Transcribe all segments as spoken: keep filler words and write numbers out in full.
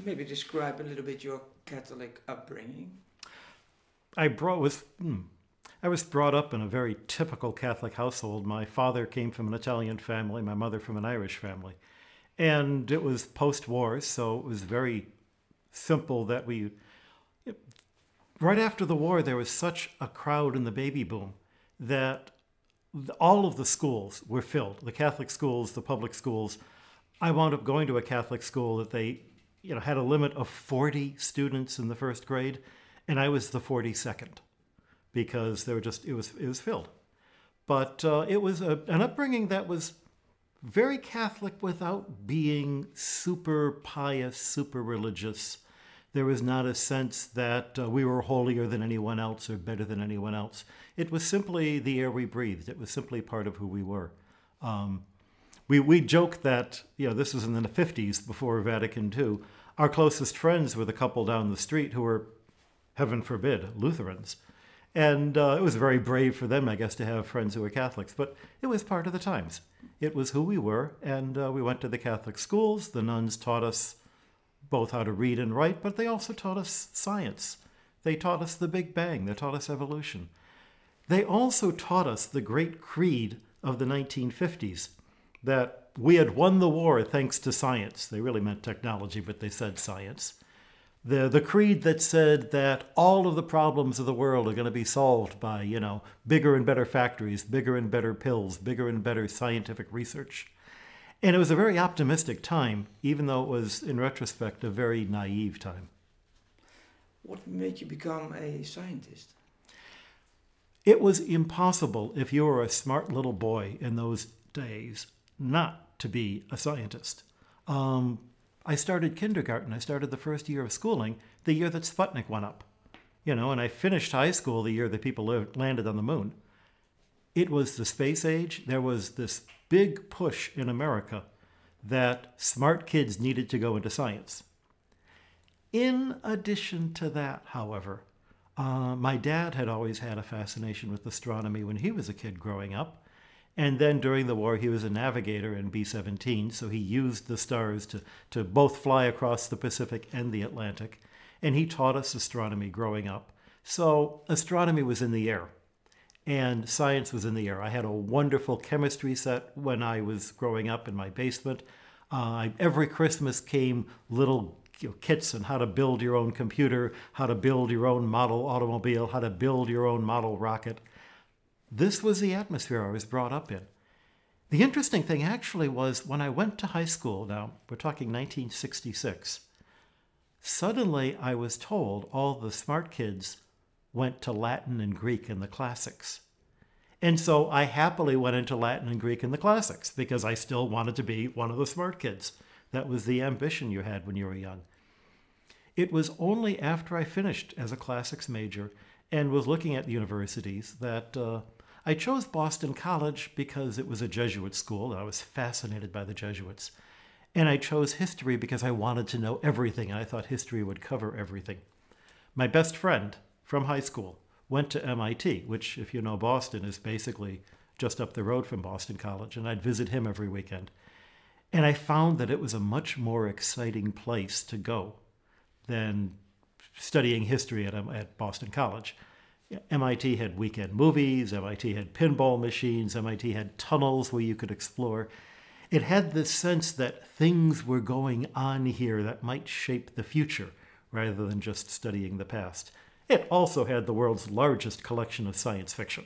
you maybe describe a little bit your Catholic upbringing? I brought with. Hmm. I was brought up in a very typical Catholic household. My father came from an Italian family, my mother from an Irish family. And it was post-war, so it was very simple that we... It, right after the war, there was such a crowd in the baby boom that all of the schools were filled. The Catholic schools, the public schools. I wound up going to a Catholic school that they you know, had a limit of forty students in the first grade, and I was the forty-second. Because they were just it was it was filled, but uh, it was a, an upbringing that was very Catholic without being super pious, super religious. There was not a sense that uh, we were holier than anyone else or better than anyone else. It was simply the air we breathed. It was simply part of who we were. Um, we we joke that you know this was in the fifties before Vatican Two. Our closest friends were the couple down the street who were, heaven forbid, Lutherans. And uh, it was very brave for them, I guess, to have friends who were Catholics. But it was part of the times. It was who we were, and uh, we went to the Catholic schools. The nuns taught us both how to read and write, but they also taught us science. They taught us the Big Bang. They taught us evolution. They also taught us the great creed of the nineteen fifties, that we had won the war thanks to science. They really meant technology, but they said science. The, the creed that said that all of the problems of the world are going to be solved by, you know, bigger and better factories, bigger and better pills, bigger and better scientific research. And it was a very optimistic time, even though it was, in retrospect, a very naive time. What made you become a scientist? It was impossible, if you were a smart little boy in those days, not to be a scientist. Um, I started kindergarten. I started the first year of schooling the year that Sputnik went up, you know, and I finished high school the year that people lived, landed on the moon. It was the space age. There was this big push in America that smart kids needed to go into science. In addition to that, however, uh, my dad had always had a fascination with astronomy when he was a kid growing up. And then during the war, he was a navigator in B seventeen, so he used the stars to, to both fly across the Pacific and the Atlantic. And he taught us astronomy growing up. So astronomy was in the air, and science was in the air. I had a wonderful chemistry set when I was growing up in my basement. Uh, every Christmas came little you know, kits on how to build your own computer, how to build your own model automobile, how to build your own model rocket. This was the atmosphere I was brought up in. The interesting thing actually was when I went to high school, now we're talking nineteen sixty-six, suddenly I was told all the smart kids went to Latin and Greek and the classics. And so I happily went into Latin and Greek and the classics because I still wanted to be one of the smart kids. That was the ambition you had when you were young. It was only after I finished as a classics major and was looking at universities that uh, I chose Boston College because it was a Jesuit school, and I was fascinated by the Jesuits. And I chose history because I wanted to know everything, and I thought history would cover everything. My best friend from high school went to M I T, which, if you know Boston, is basically just up the road from Boston College, and I'd visit him every weekend. And I found that it was a much more exciting place to go than studying history at, at Boston College. M I T had weekend movies, M I T had pinball machines, M I T had tunnels where you could explore. It had this sense that things were going on here that might shape the future rather than just studying the past. It also had the world's largest collection of science fiction,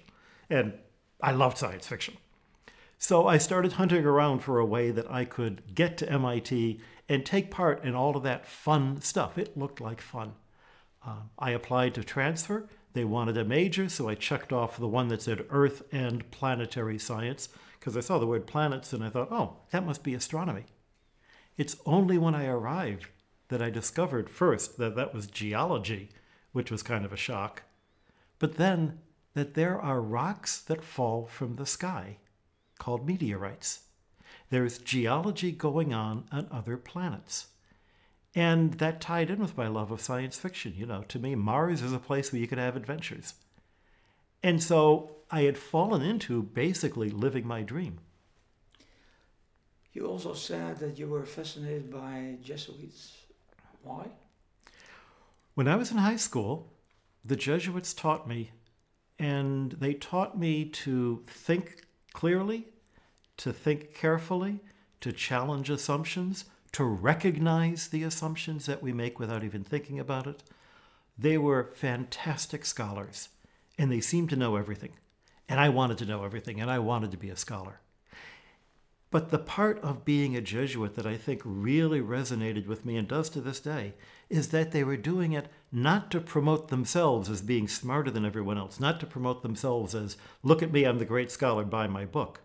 and I loved science fiction. So I started hunting around for a way that I could get to M I T and take part in all of that fun stuff. It looked like fun. Um, I applied to transfer. They wanted a major, so I checked off the one that said Earth and Planetary Science, because I saw the word planets and I thought, oh, that must be astronomy. It's only when I arrived that I discovered first that that was geology, which was kind of a shock, but then that there are rocks that fall from the sky called meteorites. There's geology going on on other planets. And that tied in with my love of science fiction. You know, to me, Mars is a place where you could have adventures. And so I had fallen into basically living my dream. You also said that you were fascinated by Jesuits. Why? When I was in high school, the Jesuits taught me, and they taught me to think clearly, to think carefully, to challenge assumptions, to recognize the assumptions that we make without even thinking about it. They were fantastic scholars, and they seemed to know everything. And I wanted to know everything, and I wanted to be a scholar. But the part of being a Jesuit that I think really resonated with me, and does to this day, is that they were doing it not to promote themselves as being smarter than everyone else, not to promote themselves as, look at me, I'm the great scholar, buy my book,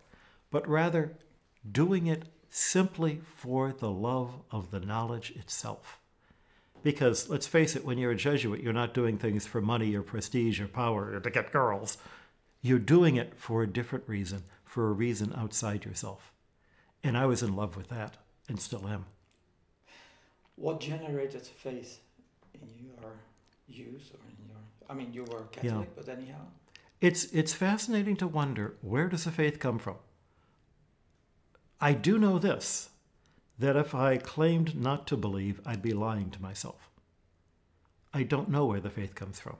but rather doing it simply for the love of the knowledge itself. Because let's face it, when you're a Jesuit, you're not doing things for money or prestige or power or to get girls. You're doing it for a different reason, for a reason outside yourself. And I was in love with that, and still am. What generated faith in your youth, or in your? I mean, you were Catholic, yeah. But anyhow, it's it's fascinating to wonder, where does the faith come from? I do know this, that if I claimed not to believe, I'd be lying to myself. I don't know where the faith comes from.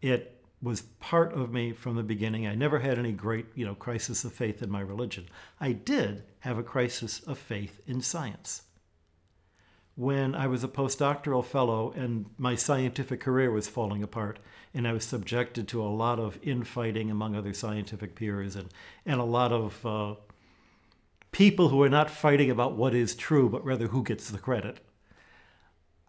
It was part of me from the beginning. I never had any great, you know, crisis of faith in my religion. I did have a crisis of faith in science. When I was a postdoctoral fellow and my scientific career was falling apart, and I was subjected to a lot of infighting among other scientific peers, and, and a lot of uh, people who were not fighting about what is true, but rather who gets the credit,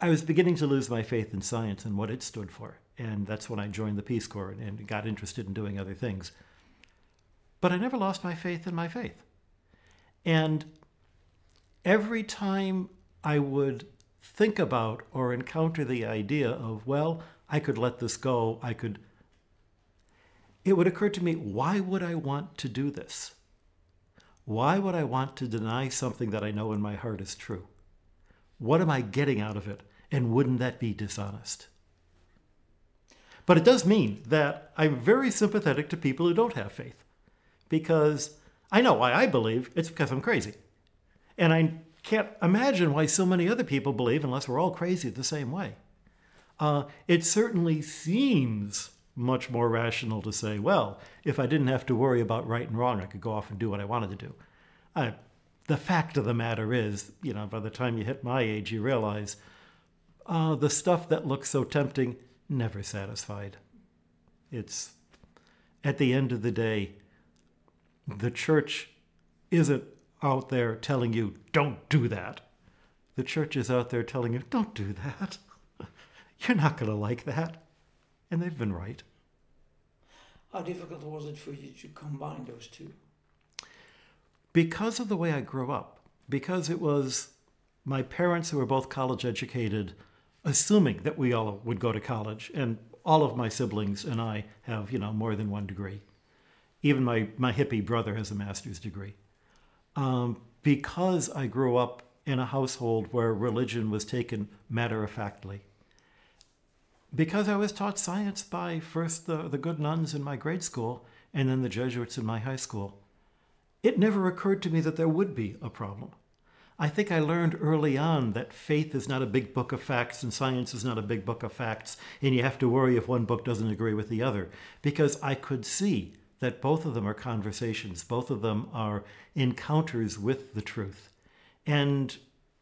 I was beginning to lose my faith in science and what it stood for. And that's when I joined the Peace Corps and got interested in doing other things. But I never lost my faith in my faith. And every time I would think about or encounter the idea of, well, I could let this go, I could, it would occur to me, why would I want to do this? Why would I want to deny something that I know in my heart is true? What am I getting out of it? And wouldn't that be dishonest? But it does mean that I'm very sympathetic to people who don't have faith, because I know why I believe. It's because I'm crazy. And I can't imagine why so many other people believe unless we're all crazy the same way. Uh, it certainly seems much more rational to say, well, if I didn't have to worry about right and wrong, I could go off and do what I wanted to do. I, the fact of the matter is, you know, by the time you hit my age, you realize uh, the stuff that looks so tempting never satisfied. It's, at the end of the day, the church isn't out there telling you, don't do that. The church is out there telling you, don't do that. You're not going to like that. And they've been right. How difficult was it for you to combine those two? Because of the way I grew up, because it was my parents who were both college educated, assuming that we all would go to college, and all of my siblings and I have, you know, more than one degree. Even my, my hippie brother has a master's degree. Um, because I grew up in a household where religion was taken matter-of-factly. Because I was taught science by first the, the good nuns in my grade school and then the Jesuits in my high school, it never occurred to me that there would be a problem. I think I learned early on that faith is not a big book of facts and science is not a big book of facts, and you have to worry if one book doesn't agree with the other, because I could see that both of them are conversations, both of them are encounters with the truth. And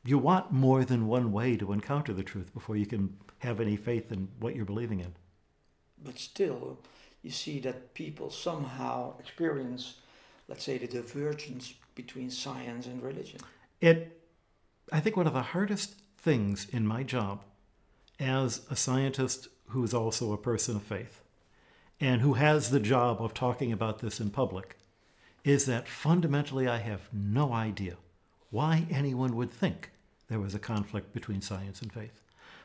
you want more than one way to encounter the truth before you can have any faith in what you're believing in. But still, you see that people somehow experience, let's say, the divergence between science and religion. It, I think one of the hardest things in my job as a scientist who is also a person of faith and who has the job of talking about this in public is that fundamentally I have no idea why anyone would think there was a conflict between science and faith.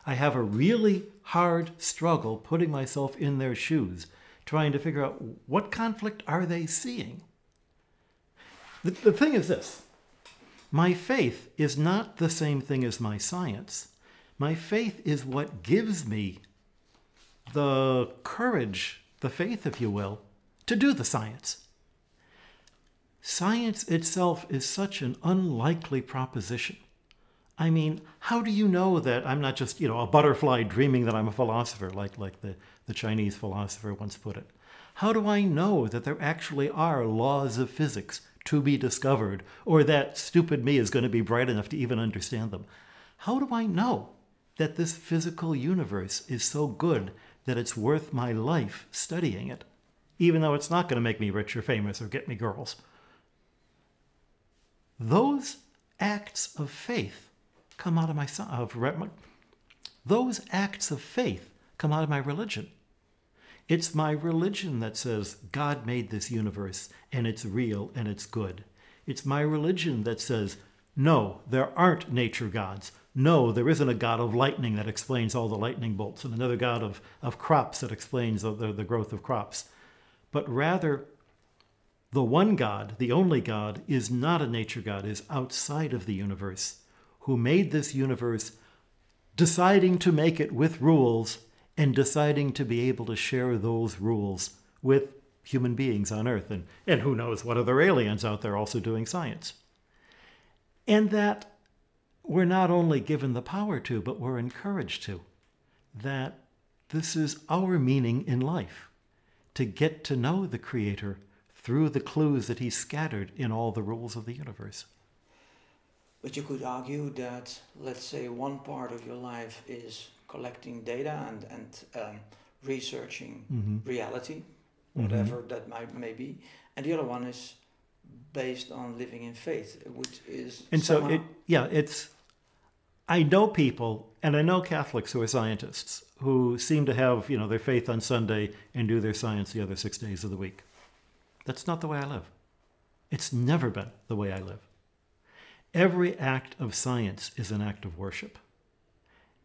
I have a really hard struggle putting myself in their shoes, trying to figure out what conflict are they seeing. The, the thing is this. My faith is not the same thing as my science. My faith is what gives me the courage, the faith, if you will, to do the science. Science itself is such an unlikely proposition. I mean, how do you know that I'm not just, you know, a butterfly dreaming that I'm a philosopher, like, like the, the Chinese philosopher once put it? How do I know that there actually are laws of physics to be discovered, or that stupid me is going to be bright enough to even understand them? How do I know that this physical universe is so good that it's worth my life studying it, even though it's not going to make me rich or famous or get me girls? Those acts of faith come out of my of those acts of faith come out of my religion. It's my religion that says God made this universe and it's real and it's good. It's my religion that says, no, there aren't nature gods. No, there isn't a god of lightning that explains all the lightning bolts, and another god of, of crops that explains the, the growth of crops. But rather, the one God, the only God, is not a nature god, is outside of the universe, who made this universe, deciding to make it with rules, and deciding to be able to share those rules with human beings on Earth, and, and who knows what other aliens out there also doing science. And that we're not only given the power to, but we're encouraged to, that this is our meaning in life, to get to know the Creator through the clues that He scattered in all the rules of the universe. But you could argue that, let's say, one part of your life is collecting data and, and um, researching mm-hmm. reality, whatever mm-hmm. that might, may be, and the other one is based on living in faith, which is and somehow... so it yeah it's I know people, and I know Catholics who are scientists who seem to have, you know, their faith on Sunday and do their science the other six days of the week. That's not the way I live. It's never been the way I live. Every act of science is an act of worship.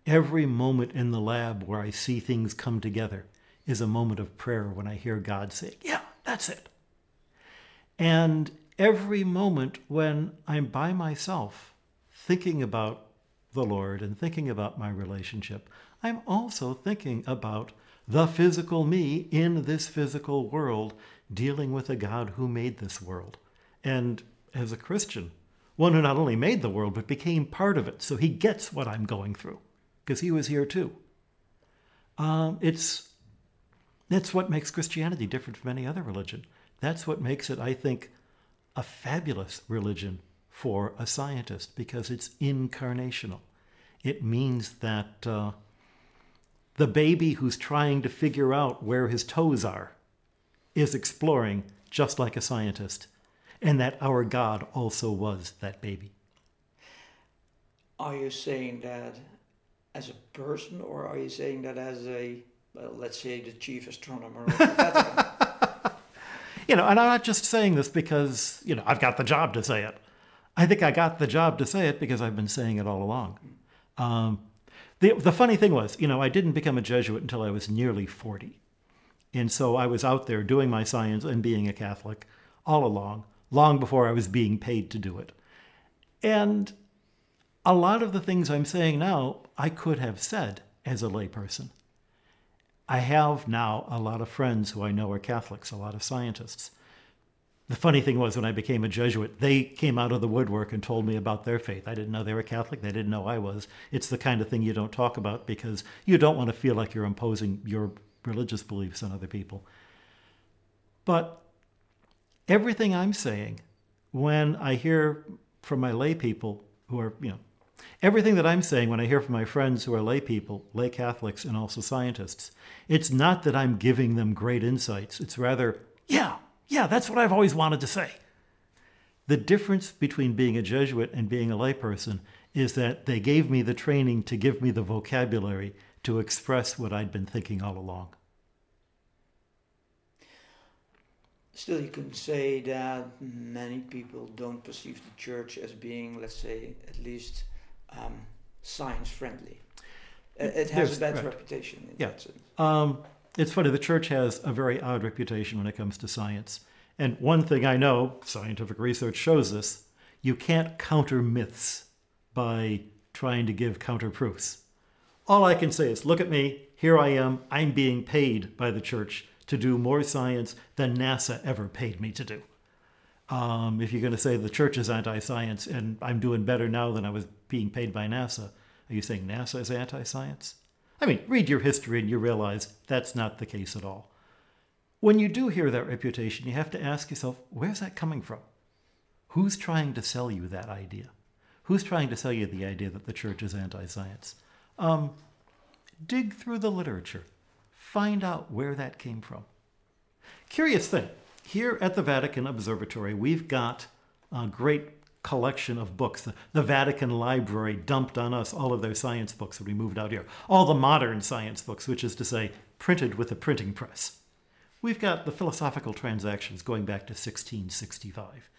Every moment in the lab where I see things come together is a moment of prayer when I hear God say, yeah, that's it. And every moment when I'm by myself thinking about the Lord and thinking about my relationship, I'm also thinking about the physical me in this physical world, dealing with a God who made this world. And as a Christian, one who not only made the world, but became part of it. So He gets what I'm going through because He was here too. Um, it's, that's what makes Christianity different from any other religion. That's what makes it, I think, a fabulous religion for a scientist, because it's incarnational. It means that uh, the baby who's trying to figure out where his toes are is exploring just like a scientist, and that our God also was that baby. Are you saying that as a person, or are you saying that as a, well, let's say, the chief astronomer of the Vatican? You know, and I'm not just saying this because, you know, I've got the job to say it. I think I got the job to say it because I've been saying it all along. Um, the, the funny thing was, you know, I didn't become a Jesuit until I was nearly forty. And so I was out there doing my science and being a Catholic all along, long before I was being paid to do it. And a lot of the things I'm saying now, I could have said as a layperson. I have now a lot of friends who I know are Catholics, a lot of scientists. The funny thing was, when I became a Jesuit, they came out of the woodwork and told me about their faith. I didn't know they were Catholic. They didn't know I was. It's the kind of thing you don't talk about because you don't want to feel like you're imposing your religious beliefs on other people. But everything I'm saying, when I hear from my lay people who are, you know, everything that I'm saying when I hear from my friends who are lay people, lay Catholics, and also scientists, it's not that I'm giving them great insights. It's rather, yeah, yeah, that's what I've always wanted to say. The difference between being a Jesuit and being a layperson is that they gave me the training to give me the vocabulary to express what I'd been thinking all along. Still, you can say that many people don't perceive the church as being, let's say, at least Um, science-friendly. It has There's, a bad right. reputation in yeah. that sense. Um, it's funny, the church has a very odd reputation when it comes to science. And one thing I know, scientific research shows this, you can't counter myths by trying to give counter-proofs. All I can say is, look at me, here I am, I'm being paid by the church to do more science than NASA ever paid me to do. Um, if you're going to say the church is anti-science and I'm doing better now than I was being paid by NASA, are you saying NASA is anti-science? I mean, read your history and you realize that's not the case at all. When you do hear that reputation, you have to ask yourself, where's that coming from? Who's trying to sell you that idea? Who's trying to sell you the idea that the church is anti-science? Um, dig through the literature. Find out where that came from. Curious thing. Here at the Vatican Observatory, we've got a great collection of books. The, the Vatican Library dumped on us all of their science books that we moved out here. All the modern science books, which is to say, printed with a printing press. We've got the Philosophical Transactions going back to sixteen sixty-five.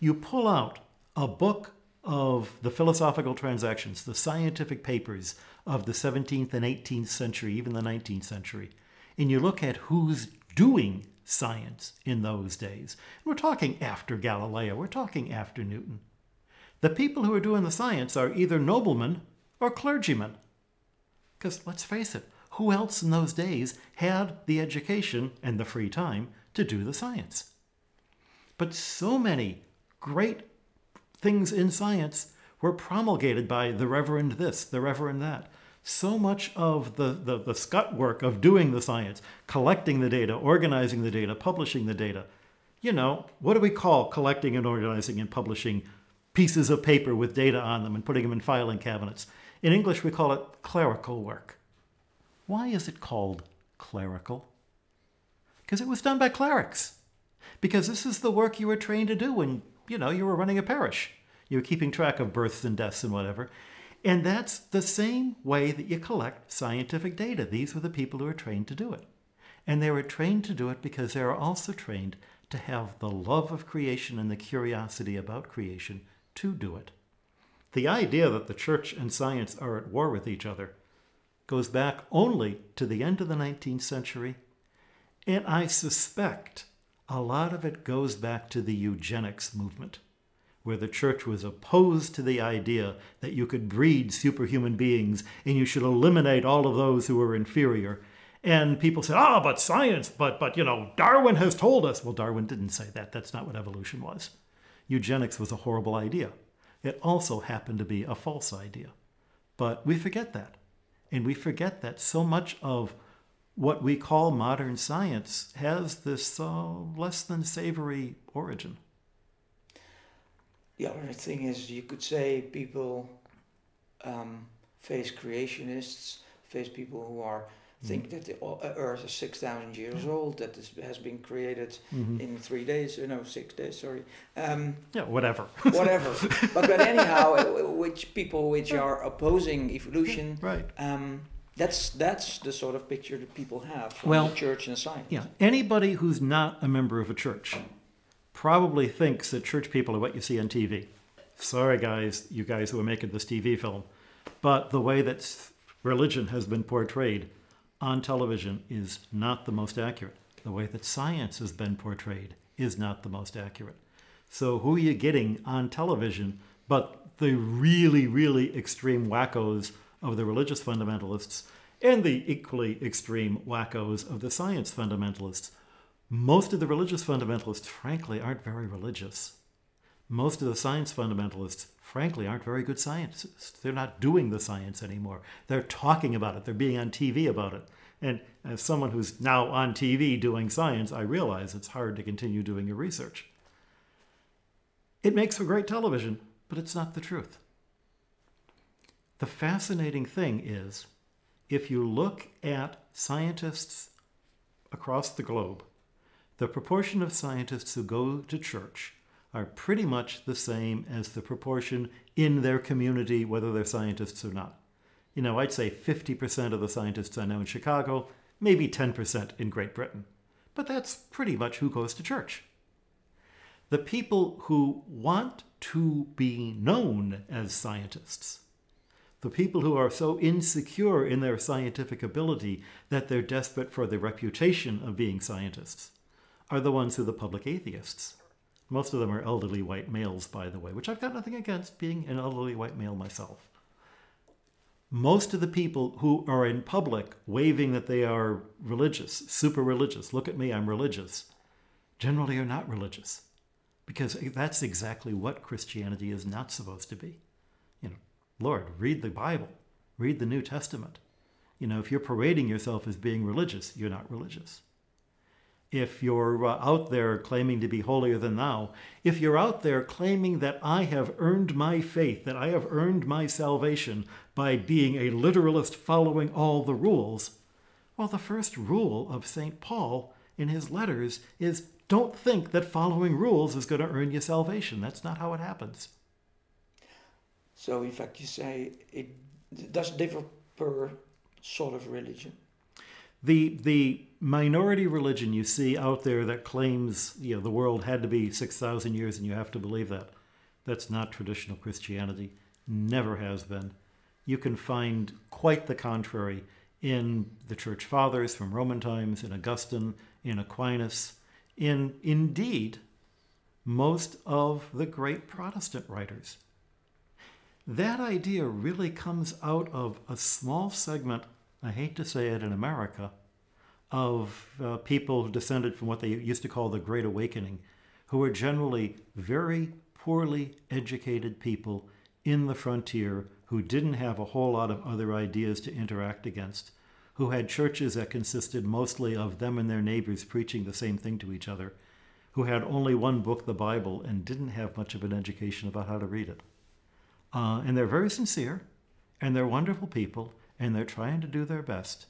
You pull out a book of the Philosophical Transactions, the scientific papers of the seventeenth and eighteenth century, even the nineteenth century, and you look at who's doing science in those days. We're talking after Galileo. We're talking after Newton. The people who are doing the science are either noblemen or clergymen. Because let's face it, who else in those days had the education and the free time to do the science? But so many great things in science were promulgated by the Reverend this, the Reverend that. So much of the, the, the scut work of doing the science, collecting the data, organizing the data, publishing the data. You know, what do we call collecting and organizing and publishing pieces of paper with data on them and putting them in filing cabinets? In English, we call it clerical work. Why is it called clerical? Because it was done by clerics. Because this is the work you were trained to do when, you know, you were running a parish. You were keeping track of births and deaths and whatever. And that's the same way that you collect scientific data. These were the people who are trained to do it. And they were trained to do it because they were also trained to have the love of creation and the curiosity about creation to do it. The idea that the church and science are at war with each other goes back only to the end of the nineteenth century. And I suspect a lot of it goes back to the eugenics movement, where the church was opposed to the idea that you could breed superhuman beings and you should eliminate all of those who are inferior. And people said, ah, oh, but science, but, but, you know, Darwin has told us. Well, Darwin didn't say that. That's not what evolution was. Eugenics was a horrible idea. It also happened to be a false idea. But we forget that. And we forget that so much of what we call modern science has this uh, less than savory origin. The other thing is, you could say people um, face creationists, face people who are mm-hmm. think that the Earth is six thousand years mm-hmm. old, that this has been created mm-hmm. in three days, no, six days, sorry. Um, yeah, whatever. Whatever. But but anyhow, which people which are opposing evolution, right? Um, that's that's the sort of picture that people have from well, the church and science. Yeah, anybody who's not a member of a church probably thinks that church people are what you see on T V. Sorry guys, you guys who are making this T V film, but the way that religion has been portrayed on television is not the most accurate. The way that science has been portrayed is not the most accurate. So who are you getting on television but the really, really extreme wackos of the religious fundamentalists and the equally extreme wackos of the science fundamentalists? Most of the religious fundamentalists, frankly, aren't very religious. Most of the science fundamentalists, frankly, aren't very good scientists. They're not doing the science anymore. They're talking about it. They're being on T V about it. And as someone who's now on T V doing science, I realize it's hard to continue doing your research. It makes for great television, but it's not the truth. The fascinating thing is, if you look at scientists across the globe, the proportion of scientists who go to church are pretty much the same as the proportion in their community, whether they're scientists or not. You know, I'd say fifty percent of the scientists I know in Chicago, maybe ten percent in Great Britain. But that's pretty much who goes to church. The people who want to be known as scientists, the people who are so insecure in their scientific ability that they're desperate for the reputation of being scientists, are the ones who are the public atheists. Most of them are elderly white males, by the way, which I've got nothing against being an elderly white male myself. Most of the people who are in public waving that they are religious, super religious, look at me, I'm religious, generally are not religious. because that's exactly what Christianity is not supposed to be. You know, Lord, read the Bible, read the New Testament. You know, if you're parading yourself as being religious, you're not religious. If you're uh, out there claiming to be holier than thou, if you're out there claiming that I have earned my faith, that I have earned my salvation by being a literalist following all the rules, well, the first rule of Saint Paul in his letters is don't think that following rules is going to earn you salvation. That's not how it happens. So, in fact, you say it does differ per sort of religion. The, the minority religion you see out there that claims, you know, the world had to be six thousand years and you have to believe that, that's not traditional Christianity, never has been. You can find quite the contrary in the Church Fathers from Roman times, in Augustine, in Aquinas, in, indeed, most of the great Protestant writers. That idea really comes out of a small segment, I hate to say it, in America, of uh, people who descended from what they used to call the Great Awakening, who were generally very poorly educated people in the frontier who didn't have a whole lot of other ideas to interact against, who had churches that consisted mostly of them and their neighbors preaching the same thing to each other, who had only one book, the Bible, and didn't have much of an education about how to read it. Uh, and they're very sincere, and they're wonderful people, and they're trying to do their best,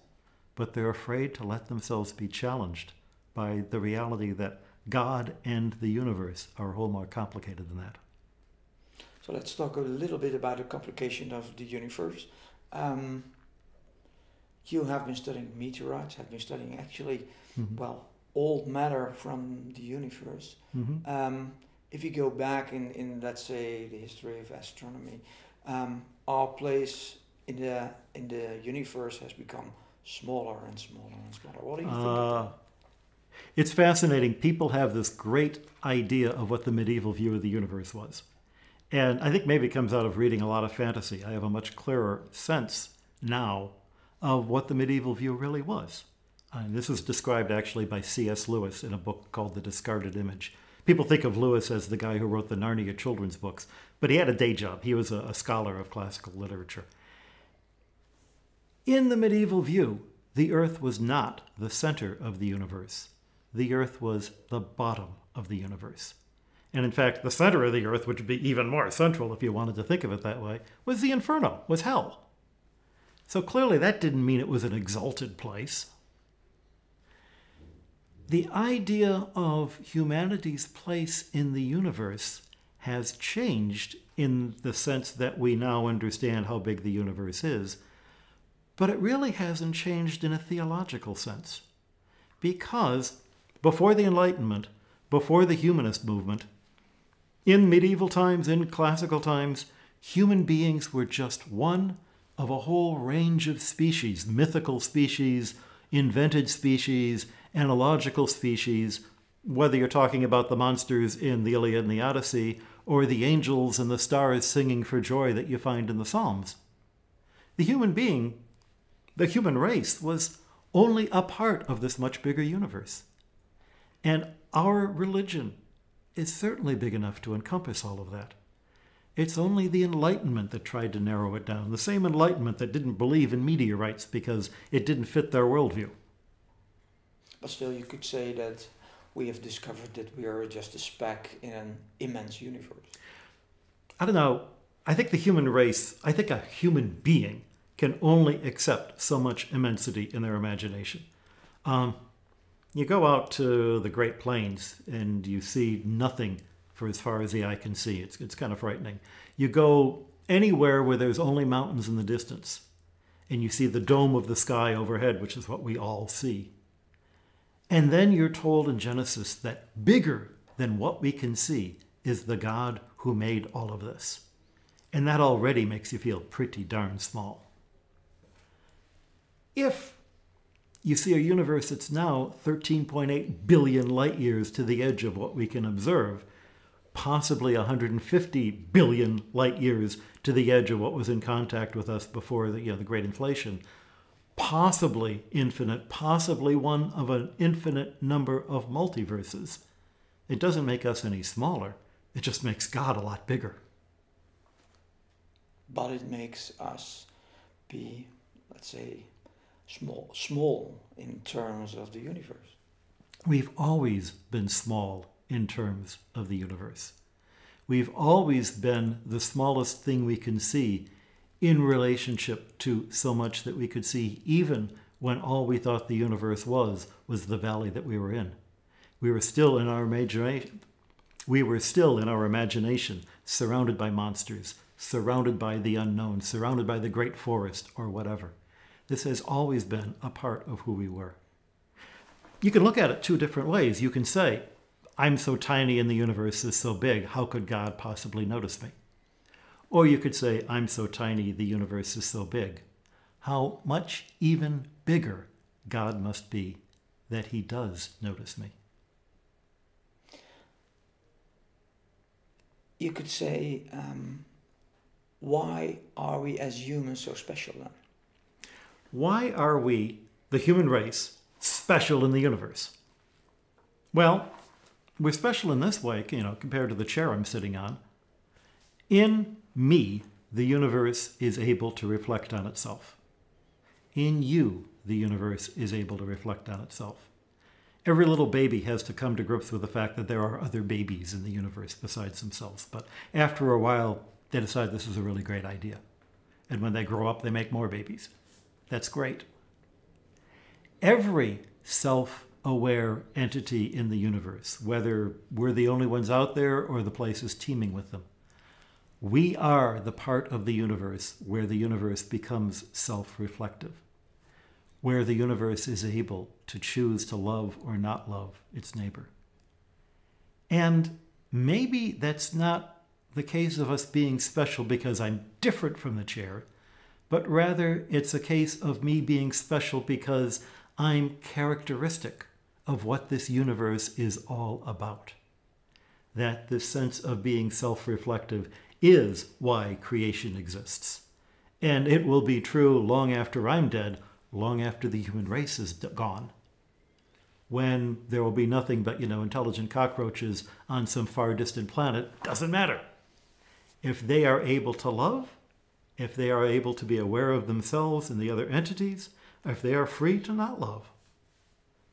but they're afraid to let themselves be challenged by the reality that God and the universe are a whole more complicated than that. So let's talk a little bit about the complication of the universe. Um, you have been studying meteorites, have been studying actually, mm-hmm. well, old matter from the universe. Mm-hmm. um, if you go back in, in, let's say, the history of astronomy, um, our place in the in the universe has become smaller and smaller and smaller. What do you think uh, about that? It's fascinating. People have this great idea of what the medieval view of the universe was. And I think maybe it comes out of reading a lot of fantasy. I have a much clearer sense now of what the medieval view really was. And this is described actually by C S Lewis in a book called The Discarded Image. People think of Lewis as the guy who wrote the Narnia children's books, but he had a day job. He was a, a scholar of classical literature. In the medieval view, the Earth was not the center of the universe. The Earth was the bottom of the universe. And in fact, the center of the Earth, which would be even more central if you wanted to think of it that way, was the inferno, was hell. So clearly that didn't mean it was an exalted place. The idea of humanity's place in the universe has changed in the sense that we now understand how big the universe is. But it really hasn't changed in a theological sense, because before the Enlightenment, before the humanist movement, in medieval times, in classical times, human beings were just one of a whole range of species, mythical species, invented species, analogical species, whether you're talking about the monsters in the Iliad and the Odyssey, or the angels and the stars singing for joy that you find in the Psalms. The human being The human race was only a part of this much bigger universe. And our religion is certainly big enough to encompass all of that. It's only the Enlightenment that tried to narrow it down, the same Enlightenment that didn't believe in meteorites because it didn't fit their worldview. But still, you could say that we have discovered that we are just a speck in an immense universe. I don't know. I think the human race, I think a human being, can only accept so much immensity in their imagination. Um, you go out to the Great Plains and you see nothing for as far as the eye can see. It's, it's kind of frightening. You go anywhere where there's only mountains in the distance and you see the dome of the sky overhead, which is what we all see. And then you're told in Genesis that bigger than what we can see is the God who made all of this. And that already makes you feel pretty darn small. If you see a universe that's now thirteen point eight billion light years to the edge of what we can observe, possibly one hundred fifty billion light years to the edge of what was in contact with us before the, you know, the Great Inflation, possibly infinite, possibly one of an infinite number of multiverses, It doesn't make us any smaller. It just makes God a lot bigger. But it makes us be, let's say, small, small in terms of the universe. We've always been small in terms of the universe. We've always been the smallest thing we can see in relationship to so much that we could see, even when all we thought the universe was, was the valley that we were in. We were still in our imagination. We were still in our imagination, surrounded by monsters, surrounded by the unknown, surrounded by the great forest or whatever. This has always been a part of who we were. You can look at it two different ways. You can say, I'm so tiny and the universe is so big, how could God possibly notice me? Or you could say, I'm so tiny, the universe is so big. How much even bigger God must be that he does notice me. You could say, um, why are we as humans so special then? Why are we, the human race, special in the universe? Well, we're special in this way, you know, compared to the chair I'm sitting on. In me, the universe is able to reflect on itself. In you, the universe is able to reflect on itself. Every little baby has to come to grips with the fact that there are other babies in the universe besides themselves. But after a while, they decide this is a really great idea. And when they grow up, they make more babies. That's great. Every self-aware entity in the universe, whether we're the only ones out there or the place is teeming with them, we are the part of the universe where the universe becomes self-reflective, where the universe is able to choose to love or not love its neighbor. And maybe that's not the case of us being special because I'm different from the chair, but rather it's a case of me being special because I'm characteristic of what this universe is all about. That this sense of being self-reflective is why creation exists. And it will be true long after I'm dead, long after the human race is gone, when there will be nothing but, you know, intelligent cockroaches on some far distant planet. Doesn't matter. If they are able to love, if they are able to be aware of themselves and the other entities, if they are free to not love,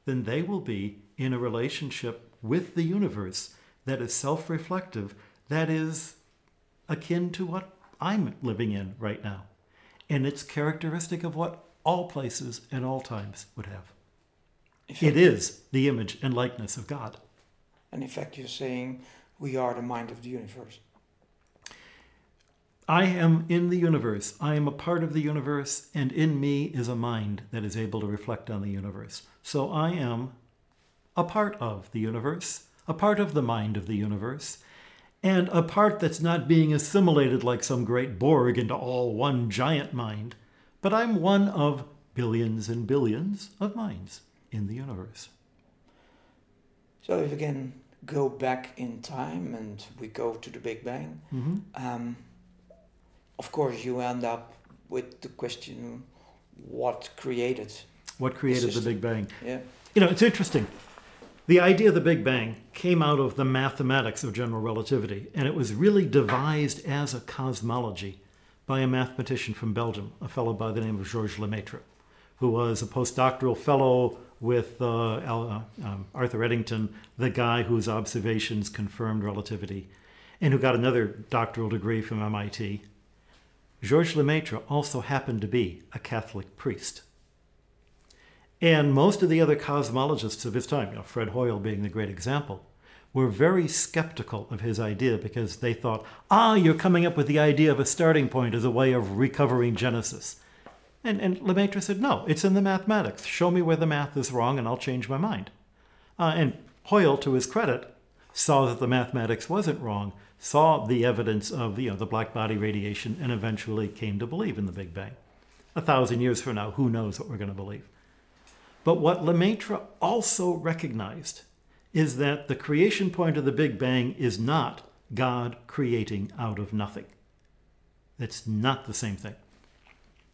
then they will be in a relationship with the universe that is self-reflective, that is akin to what I'm living in right now. And it's characteristic of what all places and all times would have. It is the image and likeness of God. And in fact, you're saying we are the mind of the universe. I am in the universe. I am a part of the universe, and in me is a mind that is able to reflect on the universe. So I am a part of the universe, a part of the mind of the universe, and a part that's not being assimilated like some great Borg into all one giant mind, but I'm one of billions and billions of minds in the universe. So if we can go back in time and we go to the Big Bang, mm-hmm. um, of course you end up with the question, what created? What created the, the Big Bang? Yeah. You know, it's interesting. The idea of the Big Bang came out of the mathematics of general relativity, and it was really devised as a cosmology by a mathematician from Belgium, a fellow by the name of Georges Lemaître, who was a postdoctoral fellow with uh, Al, uh, um, Arthur Eddington, the guy whose observations confirmed relativity, and who got another doctoral degree from M I T. Georges Lemaître also happened to be a Catholic priest. And most of the other cosmologists of his time, you know, Fred Hoyle being the great example, were very skeptical of his idea because they thought, ah, you're coming up with the idea of a starting point as a way of recovering Genesis. And, and Lemaître said, no, it's in the mathematics. Show me where the math is wrong and I'll change my mind. Uh, and Hoyle, to his credit, saw that the mathematics wasn't wrong, saw the evidence of, you know, the black body radiation, and eventually came to believe in the Big Bang. A thousand years from now, who knows what we're going to believe. But what Lemaître also recognized is that the creation point of the Big Bang is not God creating out of nothing. That's not the same thing.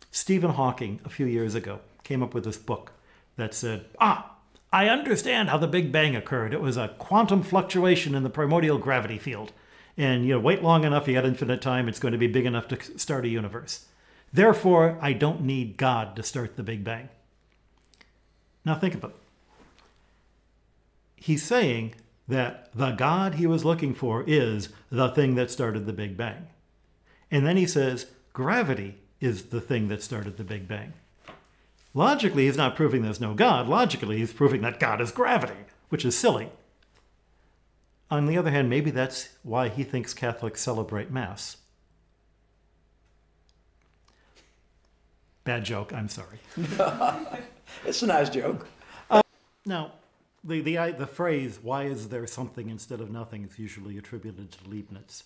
Stephen Hawking, a few years ago, came up with this book that said, ah, I understand how the Big Bang occurred. It was a quantum fluctuation in the primordial gravity field. And you know, wait long enough, you got infinite time, it's going to be big enough to start a universe. Therefore, I don't need God to start the Big Bang. Now think about it. He's saying that the God he was looking for is the thing that started the Big Bang. And then he says, gravity is the thing that started the Big Bang. Logically, he's not proving there's no God. Logically, he's proving that God is gravity, which is silly. On the other hand, maybe that's why he thinks Catholics celebrate Mass. Bad joke, I'm sorry. It's a nice joke. Uh, now, the, the, the phrase, why is there something instead of nothing, is usually attributed to Leibniz.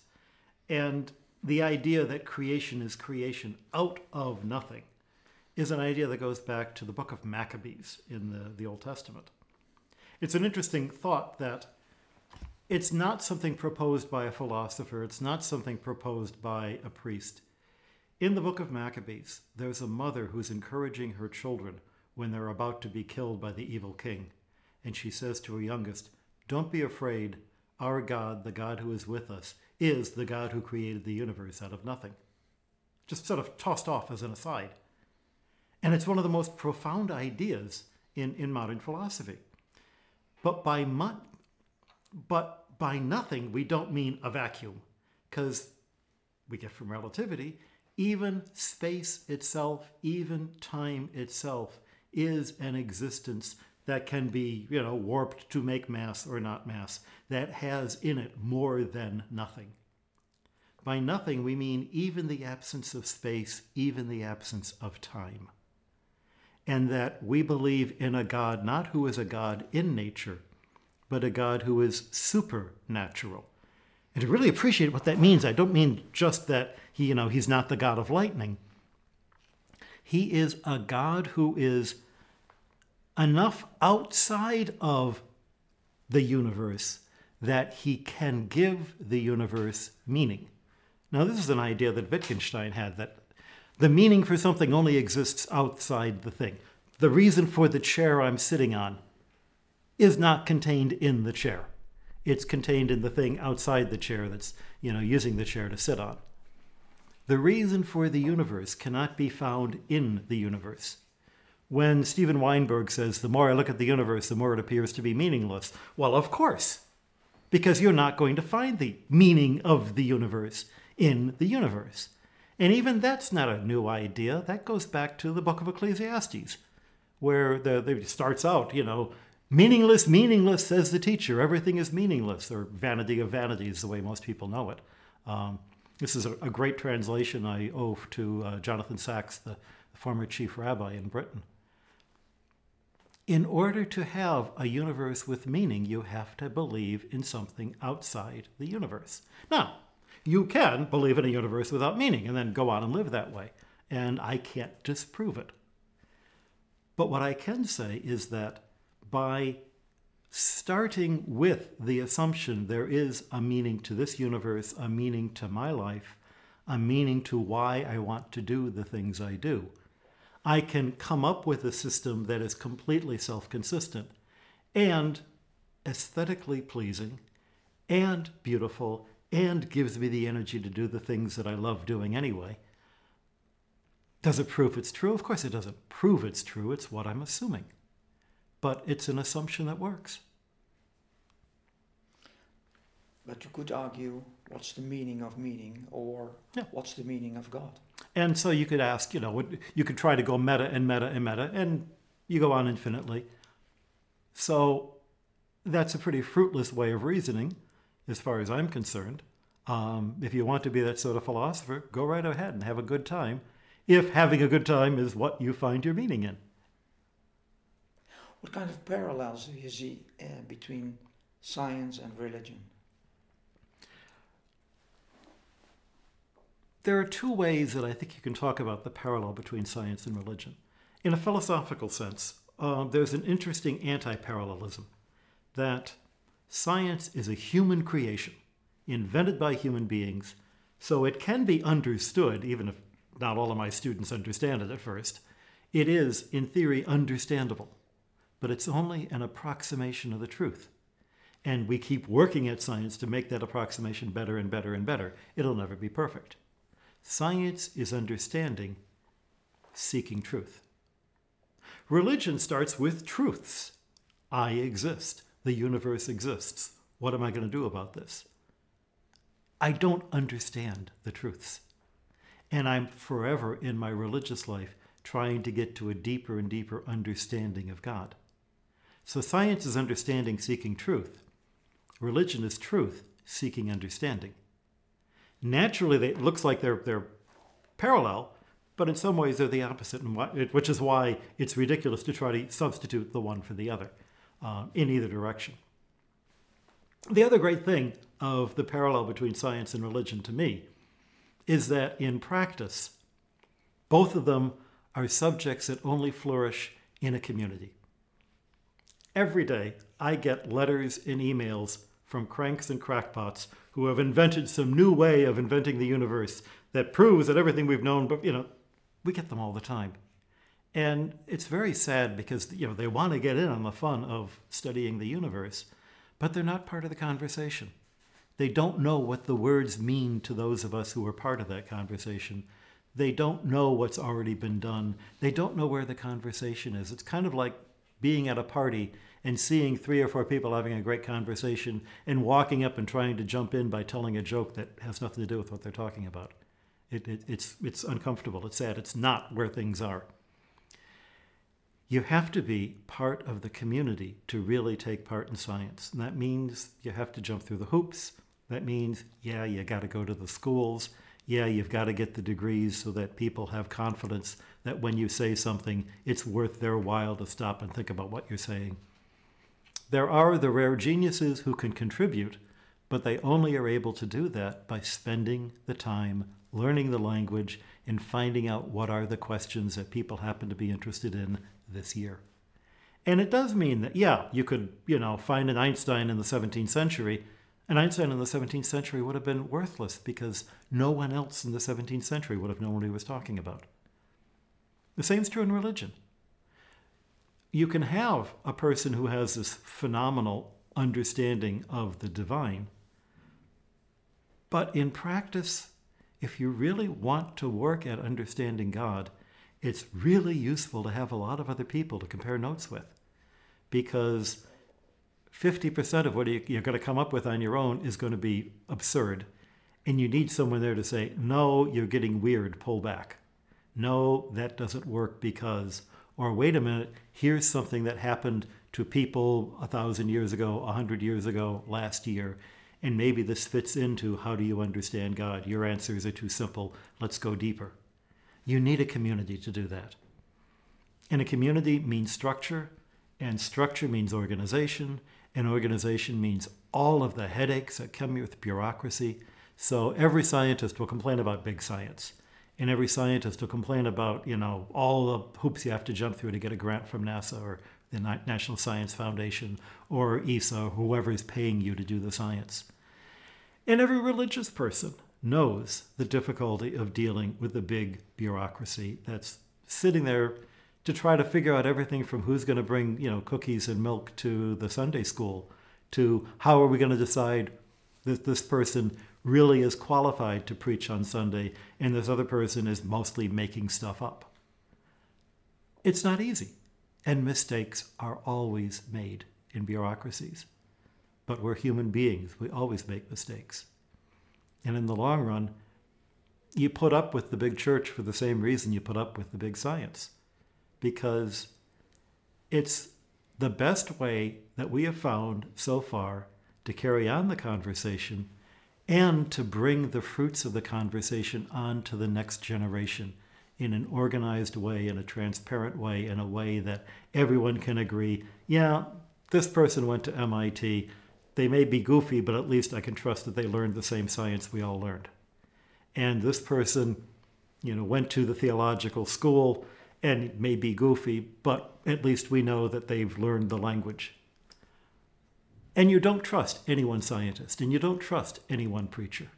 And the idea that creation is creation out of nothing is an idea that goes back to the book of Maccabees in the, the Old Testament. It's an interesting thought that it's not something proposed by a philosopher. It's not something proposed by a priest. In the book of Maccabees, there's a mother who's encouraging her children when they're about to be killed by the evil king. And she says to her youngest, "Don't be afraid. Our God, the God who is with us, is the God who created the universe out of nothing." Just sort of tossed off as an aside. And it's one of the most profound ideas in, in modern philosophy. But by, mu but by nothing, we don't mean a vacuum, because we get from relativity, even space itself, even time itself is an existence that can be, you know, warped to make mass or not mass, that has in it more than nothing. By nothing, we mean even the absence of space, even the absence of time. And that we believe in a God, not who is a God in nature, but a God who is supernatural. And to really appreciate what that means, I don't mean just that he, you know, he's not the God of lightning. He is a God who is enough outside of the universe that he can give the universe meaning. Now, this is an idea that Wittgenstein had, that the meaning for something only exists outside the thing. The reason for the chair I'm sitting on is not contained in the chair. It's contained in the thing outside the chair that's, you know, using the chair to sit on. The reason for the universe cannot be found in the universe. When Steven Weinberg says, the more I look at the universe, the more it appears to be meaningless. Well, of course, because you're not going to find the meaning of the universe in the universe. And even that's not a new idea. That goes back to the book of Ecclesiastes, where it starts out, you know, meaningless, meaningless, says the teacher. Everything is meaningless, or vanity of vanity is the way most people know it. Um, this is a, a great translation I owe to uh, Jonathan Sachs, the, the former chief rabbi in Britain. In order to have a universe with meaning, you have to believe in something outside the universe. Now, you can believe in a universe without meaning and then go on and live that way. And I can't disprove it. But what I can say is that by starting with the assumption there is a meaning to this universe, a meaning to my life, a meaning to why I want to do the things I do, I can come up with a system that is completely self-consistent and aesthetically pleasing and beautiful and gives me the energy to do the things that I love doing anyway. Does it prove it's true? Of course it doesn't prove it's true. It's what I'm assuming. But it's an assumption that works. But you could argue, what's the meaning of meaning? Or yeah. What's the meaning of God? And so you could ask, you know, what, you could try to go meta and meta and meta, and you go on infinitely. So that's a pretty fruitless way of reasoning, as far as I'm concerned. Um, if you want to be that sort of philosopher, go right ahead and have a good time, if having a good time is what you find your meaning in. What kind of parallels do you see uh, between science and religion? There are two ways that I think you can talk about the parallel between science and religion. In a philosophical sense, uh, there's an interesting anti-parallelism that science is a human creation, invented by human beings, so it can be understood, even if not all of my students understand it at first. It is, in theory, understandable. but it's only an approximation of the truth. And we keep working at science to make that approximation better and better and better. It'll never be perfect. Science is understanding, seeking truth. Religion starts with truths. I exist. The universe exists. What am I going to do about this? I don't understand the truths. And I'm forever in my religious life trying to get to a deeper and deeper understanding of God. So science is understanding, seeking truth. Religion is truth, seeking understanding. Naturally, they, it looks like they're, they're parallel, but in some ways they're the opposite, and why, it, which is why it's ridiculous to try to substitute the one for the other uh, in either direction. The other great thing of the parallel between science and religion to me is that in practice, both of them are subjects that only flourish in a community. Every day, I get letters and emails from cranks and crackpots who have invented some new way of inventing the universe that proves that everything we've known, but, you know, we get them all the time. And it's very sad because, you know, they want to get in on the fun of studying the universe, but they're not part of the conversation. They don't know what the words mean to those of us who are part of that conversation. They don't know what's already been done. They don't know where the conversation is. It's kind of like being at a party and seeing three or four people having a great conversation and walking up and trying to jump in by telling a joke that has nothing to do with what they're talking about. It, it, it's, it's uncomfortable, it's sad, it's not where things are. You have to be part of the community to really take part in science. And that means you have to jump through the hoops. That means, yeah, you got to go to the schools. Yeah, you've got to get the degrees so that people have confidence that when you say something, it's worth their while to stop and think about what you're saying. There are the rare geniuses who can contribute, but they only are able to do that by spending the time learning the language and finding out what are the questions that people happen to be interested in this year. And it does mean that, yeah, you could, you know, find an Einstein in the seventeenth century, and Einstein in the seventeenth century would have been worthless because no one else in the seventeenth century would have known what he was talking about. The same is true in religion. You can have a person who has this phenomenal understanding of the divine, but in practice, if you really want to work at understanding God, it's really useful to have a lot of other people to compare notes with, because fifty percent of what you're going to come up with on your own is going to be absurd. And you need someone there to say, no, you're getting weird, pull back. No, that doesn't work because, or wait a minute, here's something that happened to people a thousand years ago, a hundred years ago, last year. And maybe this fits into how do you understand God? Your answers are too simple. Let's go deeper. You need a community to do that. And a community means structure, and structure means organization, and organization means all of the headaches that come with bureaucracy. So every scientist will complain about big science. And every scientist will complain about, you know, all the hoops you have to jump through to get a grant from NASA or the National Science Foundation or E S A or whoever is paying you to do the science. And every religious person knows the difficulty of dealing with the big bureaucracy that's sitting there to try to figure out everything from who's going to bring, you know, cookies and milk to the Sunday school to how are we going to decide that this person really is qualified to preach on Sunday and this other person is mostly making stuff up. It's not easy, and mistakes are always made in bureaucracies. But we're human beings. We always make mistakes. And in the long run, you put up with the big church for the same reason you put up with the big science, because it's the best way that we have found so far to carry on the conversation and to bring the fruits of the conversation on to the next generation in an organized way, in a transparent way, in a way that everyone can agree, yeah, this person went to M I T. They may be goofy, but at least I can trust that they learned the same science we all learned. And this person, you know, went to the theological school and may be goofy, but at least we know that they've learned the language. And you don't trust any one scientist, and you don't trust any one preacher.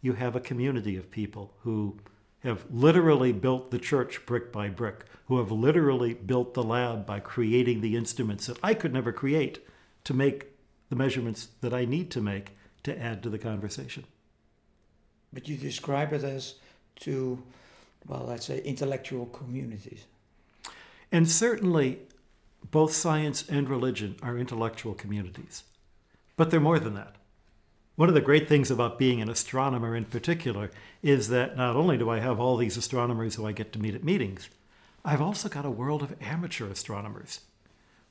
You have a community of people who have literally built the church brick by brick, who have literally built the lab by creating the instruments that I could never create to make the measurements that I need to make to add to the conversation. But you describe it as two, well, let's say intellectual communities. And certainly both science and religion are intellectual communities, but they're more than that. One of the great things about being an astronomer in particular is that not only do I have all these astronomers who I get to meet at meetings, I've also got a world of amateur astronomers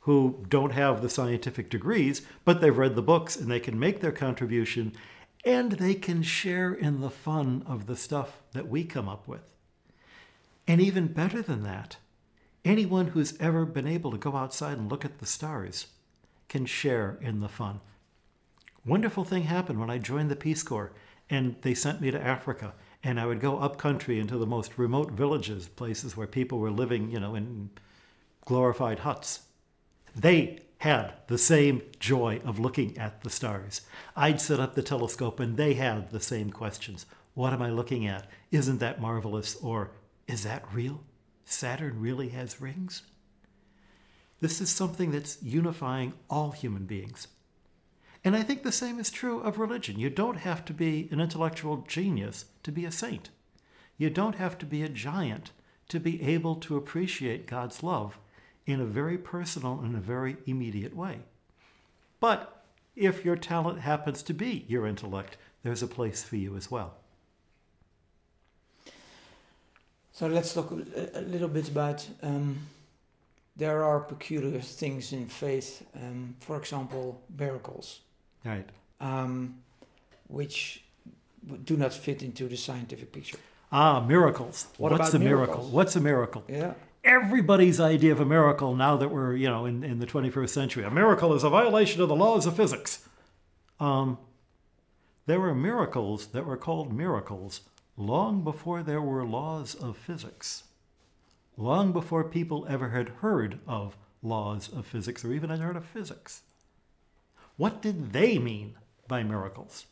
who don't have the scientific degrees, but they've read the books and they can make their contribution and they can share in the fun of the stuff that we come up with. And even better than that, anyone who's ever been able to go outside and look at the stars can share in the fun. Wonderful thing happened when I joined the Peace Corps and they sent me to Africa, and I would go up country into the most remote villages, places where people were living, you know, in glorified huts. They had the same joy of looking at the stars. I'd set up the telescope and they had the same questions. What am I looking at? Isn't that marvelous? Or is that real? Saturn really has rings? This is something that's unifying all human beings. And I think the same is true of religion. You don't have to be an intellectual genius to be a saint. You don't have to be a giant to be able to appreciate God's love in a very personal and a very immediate way. But if your talent happens to be your intellect, there's a place for you as well. So let's talk a little bit about, um, there are peculiar things in faith, um, for example, miracles. Right. Um, which do not fit into the scientific picture. Ah, miracles. What What's a miracle? What's a miracle? Yeah. Everybody's idea of a miracle now that we're, you know, in, in the twenty-first century, a miracle is a violation of the laws of physics. Um, there were miracles that were called miracles long before there were laws of physics, long before people ever had heard of laws of physics or even had heard of physics. What did they mean by miracles?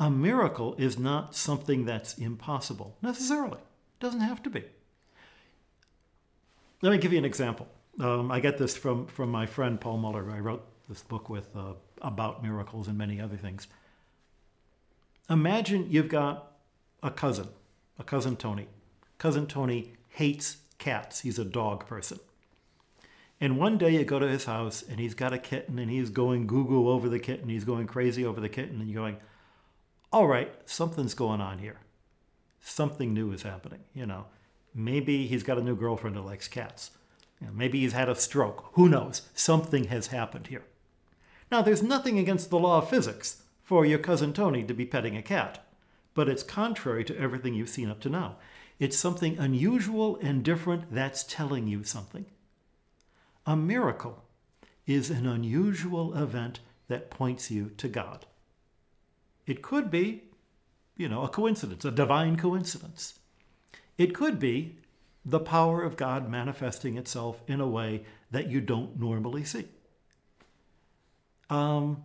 A miracle is not something that's impossible, necessarily. It doesn't have to be. Let me give you an example. Um, I get this from, from my friend Paul Muller, who I wrote this book with uh, about miracles and many other things. Imagine you've got a cousin, a cousin Tony. Cousin Tony hates cats. He's a dog person. And one day you go to his house and he's got a kitten and he's going goo-goo over the kitten. He's going crazy over the kitten and you're going, all right, something's going on here. Something new is happening, you know. Maybe he's got a new girlfriend who likes cats. You know, maybe he's had a stroke. Who knows? Something has happened here. Now, there's nothing against the law of physics for your cousin Tony to be petting a cat, but it's contrary to everything you've seen up to now. It's something unusual and different that's telling you something. A miracle is an unusual event that points you to God. It could be, you know, a coincidence, a divine coincidence. It could be the power of God manifesting itself in a way that you don't normally see. Um,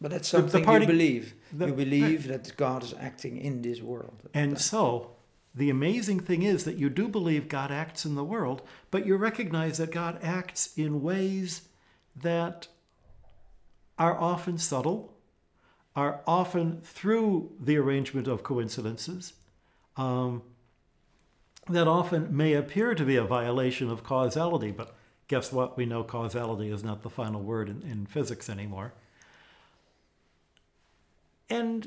but that's something the party, you believe. The, you believe right. that God is acting in this world. And so the amazing thing is that you do believe God acts in the world, but you recognize that God acts in ways that are often subtle, are often through the arrangement of coincidences, um, that often may appear to be a violation of causality, but guess what? We know causality is not the final word in, in physics anymore. And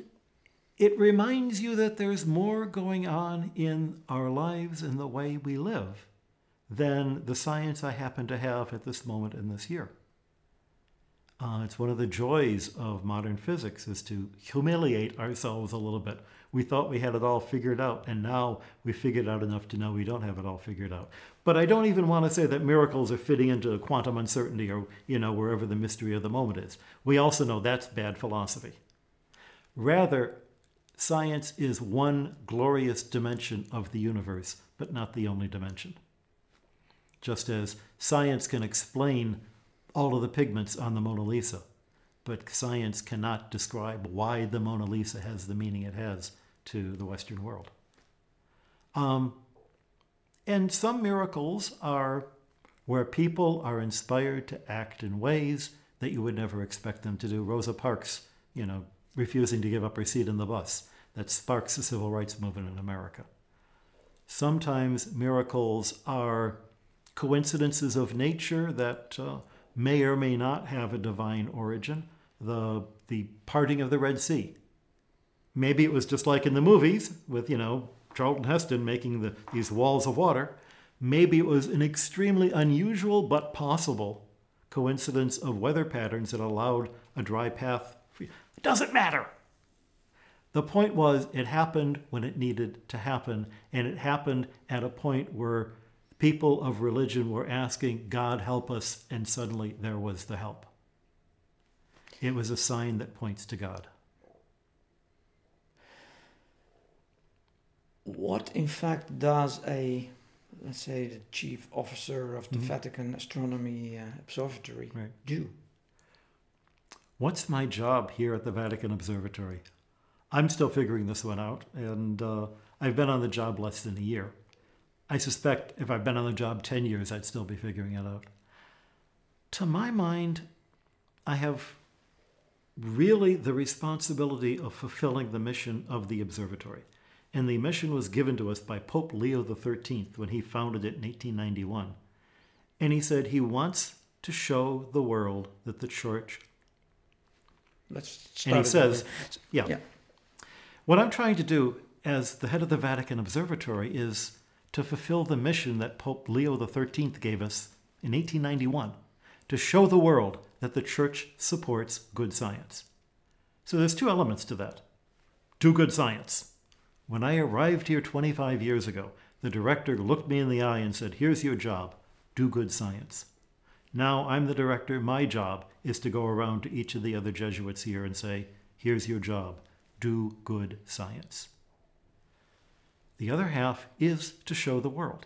it reminds you that there's more going on in our lives and the way we live than the science I happen to have at this moment in this year. Uh, it's one of the joys of modern physics is to humiliate ourselves a little bit. We thought we had it all figured out, and now we figured out enough to know we don't have it all figured out. But I don't even want to say that miracles are fitting into quantum uncertainty or, you know, wherever the mystery of the moment is. We also know that's bad philosophy. Rather, science is one glorious dimension of the universe, but not the only dimension. Just as science can explain all of the pigments on the Mona Lisa, but science cannot describe why the Mona Lisa has the meaning it has to the Western world. Um, and some miracles are where people are inspired to act in ways that you would never expect them to do. Rosa Parks, you know, refusing to give up her seat in the bus. That sparks the civil rights movement in America. Sometimes miracles are coincidences of nature that uh, may or may not have a divine origin. The, the parting of the Red Sea. Maybe it was just like in the movies with, you know, Charlton Heston making the, these walls of water. Maybe it was an extremely unusual but possible coincidence of weather patterns that allowed a dry path. It doesn't matter. The point was it happened when it needed to happen, and it happened at a point where people of religion were asking, God help us, and suddenly there was the help. It was a sign that points to God. What, in fact, does a, let's say, the chief officer of the mm-hmm. Vatican Astronomy uh, Observatory right. do? What's my job here at the Vatican Observatory? I'm still figuring this one out, and uh, I've been on the job less than a year. I suspect if I've been on the job ten years, I'd still be figuring it out. To my mind, I have really the responsibility of fulfilling the mission of the observatory. And the mission was given to us by Pope Leo the thirteenth when he founded it in eighteen ninety-one. And he said he wants to show the world that the church... Let's start and he says, yeah. yeah. What I'm trying to do as the head of the Vatican Observatory is to fulfill the mission that Pope Leo the thirteenth gave us in eighteen ninety-one, to show the world that the church supports good science. So there's two elements to that. Do good science. When I arrived here twenty-five years ago, the director looked me in the eye and said, here's your job, do good science. Now I'm the director, my job is to go around to each of the other Jesuits here and say, here's your job, do good science. The other half is to show the world,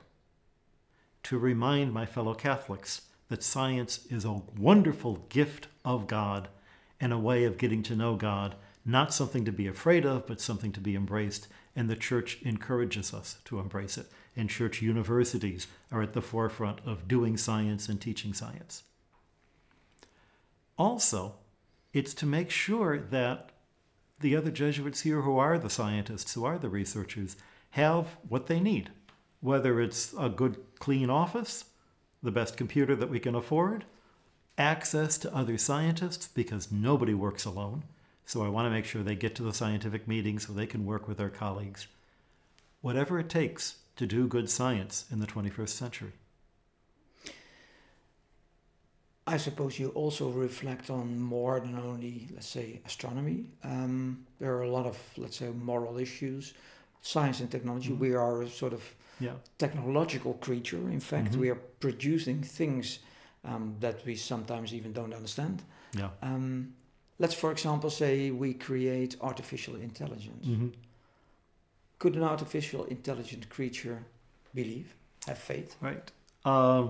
to remind my fellow Catholics that science is a wonderful gift of God and a way of getting to know God, not something to be afraid of, but something to be embraced. And the Church encourages us to embrace it. And Church universities are at the forefront of doing science and teaching science. Also, it's to make sure that the other Jesuits here who are the scientists, who are the researchers, have what they need, whether it's a good, clean office, the best computer that we can afford, access to other scientists, because nobody works alone. So I want to make sure they get to the scientific meetings so they can work with their colleagues. Whatever it takes to do good science in the twenty-first century. I suppose you also reflect on more than only, let's say, astronomy. Um, there are a lot of, let's say, moral issues. Science and technology, mm-hmm. we are a sort of yeah. technological creature. In fact, mm-hmm. we are producing things um, that we sometimes even don't understand. Yeah. Um, let's, for example, say we create artificial intelligence. Mm-hmm. Could an artificial intelligent creature believe, have faith? Right. Uh,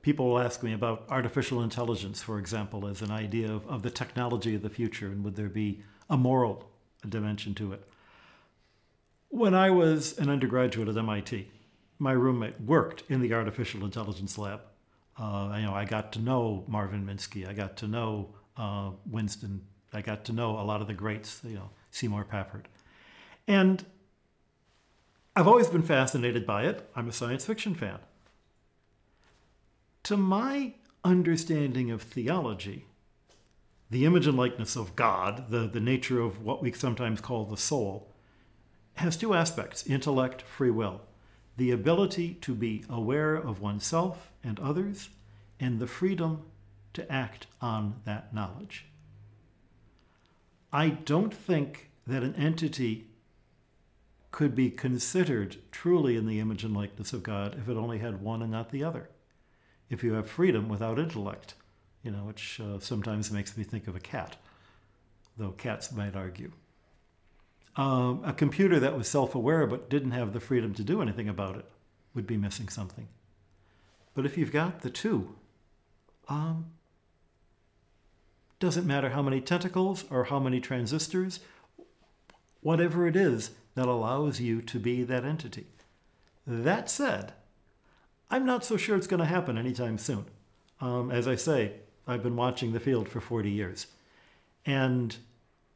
people will ask me about artificial intelligence, for example, as an idea of, of the technology of the future, and would there be a moral dimension to it. When I was an undergraduate at M I T, my roommate worked in the artificial intelligence lab. Uh, you know, I got to know Marvin Minsky. I got to know uh, Winston. I got to know a lot of the greats, you know, Seymour Papert. And I've always been fascinated by it. I'm a science fiction fan. To my understanding of theology, the image and likeness of God, the, the nature of what we sometimes call the soul, has two aspects, intellect, free will. The ability to be aware of oneself and others, and the freedom to act on that knowledge. I don't think that an entity could be considered truly in the image and likeness of God if it only had one and not the other. If you have freedom without intellect, you know, which uh, sometimes makes me think of a cat, though cats might argue. Um, a computer that was self-aware but didn't have the freedom to do anything about it would be missing something. But if you've got the two, um, doesn't matter how many tentacles or how many transistors, whatever it is, that allows you to be that entity. That said, I'm not so sure it's going to happen anytime soon. Um, as I say, I've been watching the field for forty years. And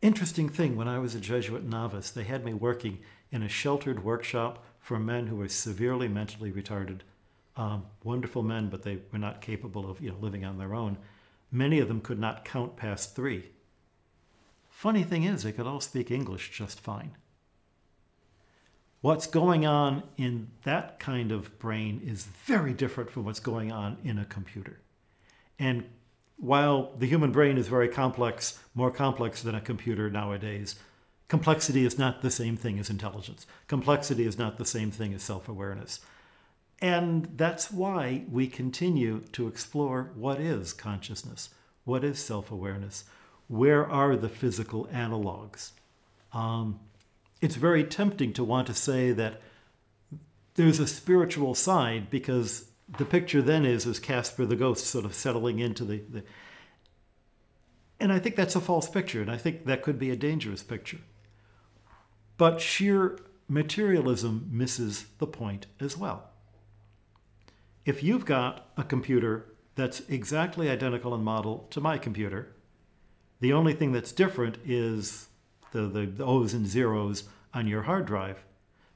interesting thing, when I was a Jesuit novice, they had me working in a sheltered workshop for men who were severely mentally retarded. Um, wonderful men, but they were not capable of, you know, living on their own. Many of them could not count past three. Funny thing is, they could all speak English just fine. What's going on in that kind of brain is very different from what's going on in a computer. And while the human brain is very complex, more complex than a computer nowadays, complexity is not the same thing as intelligence. Complexity is not the same thing as self-awareness. And that's why we continue to explore what is consciousness, what is self-awareness, where are the physical analogs. Um, it's very tempting to want to say that there's a spiritual side, because the picture then is, is Casper the ghost sort of settling into the, the... And I think that's a false picture, and I think that could be a dangerous picture. But sheer materialism misses the point as well. If you've got a computer that's exactly identical in model to my computer, the only thing that's different is the, the, the O's and zeros on your hard drive.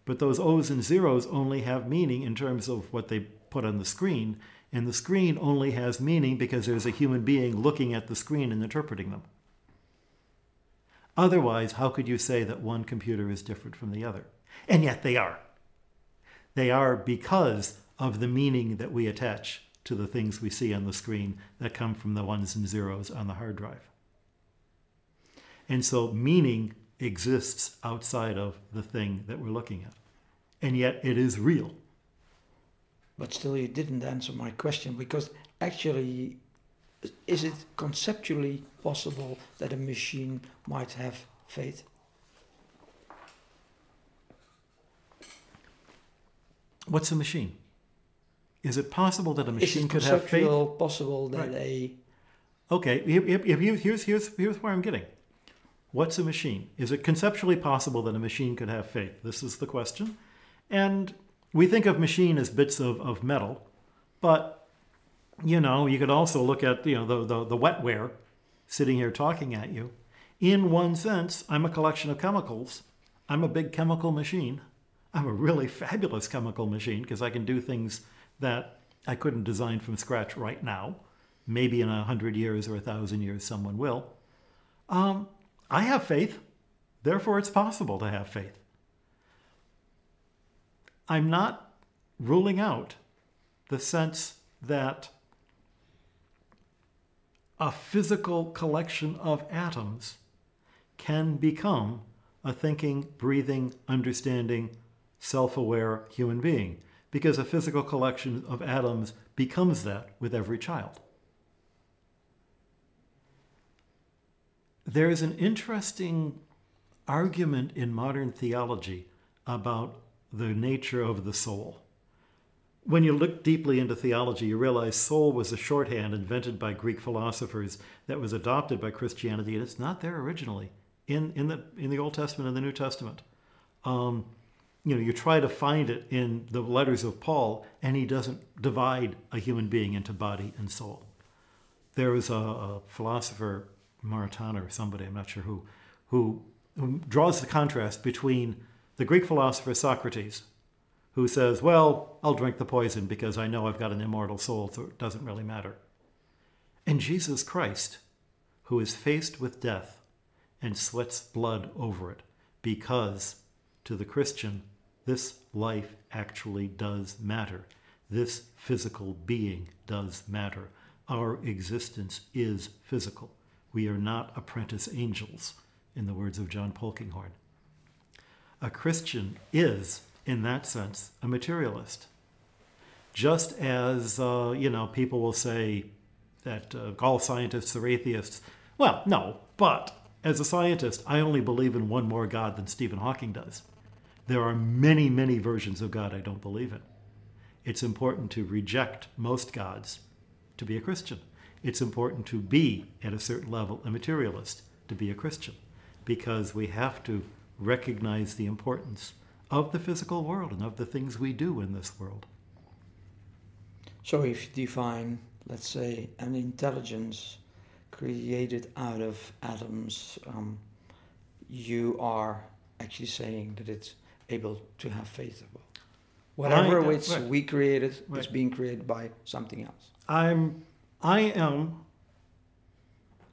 But those O's and zeros only have meaning in terms of what they put on the screen, and the screen only has meaning because there's a human being looking at the screen and interpreting them. Otherwise, how could you say that one computer is different from the other? And yet they are. They are, because of the meaning that we attach to the things we see on the screen that come from the ones and zeros on the hard drive. And so meaning exists outside of the thing that we're looking at. And yet it is real. But still you didn't answer my question, because actually, is it conceptually possible that a machine might have faith? What's a machine? Is it possible that a machine could have faith? Is it conceptual possible that a... Okay, here's, here's, here's where I'm getting. What's a machine? Is it conceptually possible that a machine could have faith? This is the question. And we think of machine as bits of, of metal, but, you know, you could also look at, you know, the, the, the wetware sitting here talking at you. In one sense, I'm a collection of chemicals. I'm a big chemical machine. I'm a really fabulous chemical machine, because I can do things that I couldn't design from scratch right now. Maybe in a hundred years or a thousand years, someone will. Um, I have faith, therefore it's possible to have faith. I'm not ruling out the sense that a physical collection of atoms can become a thinking, breathing, understanding, self-aware human being, because a physical collection of atoms becomes that with every child. There is an interesting argument in modern theology about the nature of the soul. When you look deeply into theology, you realize soul was a shorthand invented by Greek philosophers that was adopted by Christianity, and it's not there originally in, in, the, in the Old Testament and the New Testament. Um, you know, you try to find it in the letters of Paul, and he doesn't divide a human being into body and soul. There was a, a philosopher, Maratana or somebody, I'm not sure who, who, who draws the contrast between the Greek philosopher Socrates, who says, well, I'll drink the poison because I know I've got an immortal soul, so it doesn't really matter. And Jesus Christ, who is faced with death and sweats blood over it, because to the Christian, this life actually does matter. This physical being does matter. Our existence is physical. We are not apprentice angels, in the words of John Polkinghorne. A Christian is, in that sense, a materialist. Just as, uh, you know, people will say that uh, all scientists are atheists. Well, no, but as a scientist, I only believe in one more God than Stephen Hawking does. There are many, many versions of God I don't believe in. It's important to reject most gods to be a Christian. It's important to be, at a certain level, a materialist, to be a Christian, because we have to recognize the importance of the physical world and of the things we do in this world. So if you define, let's say, an intelligence created out of atoms, um, you are actually saying that it's able to have faith. Whatever I, which right. we created right. is being created by something else. I'm, I am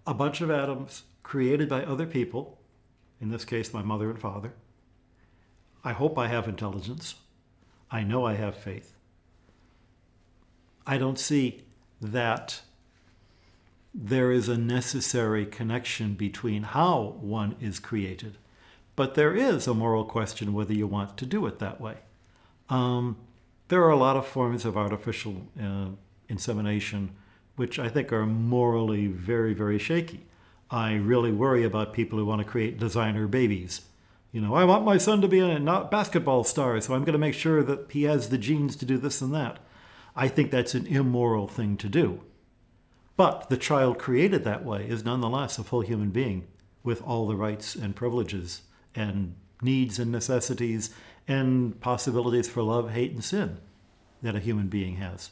a bunch of atoms created by other people, in this case my mother and father. I hope I have intelligence. I know I have faith. I don't see that there is a necessary connection between how one is created, but there is a moral question whether you want to do it that way. Um, there are a lot of forms of artificial uh, insemination which I think are morally very, very shaky. I really worry about people who want to create designer babies. You know, I want my son to be a not basketball star, so I'm going to make sure that he has the genes to do this and that. I think that's an immoral thing to do. But the child created that way is nonetheless a full human being with all the rights and privileges and needs and necessities and possibilities for love, hate, and sin that a human being has,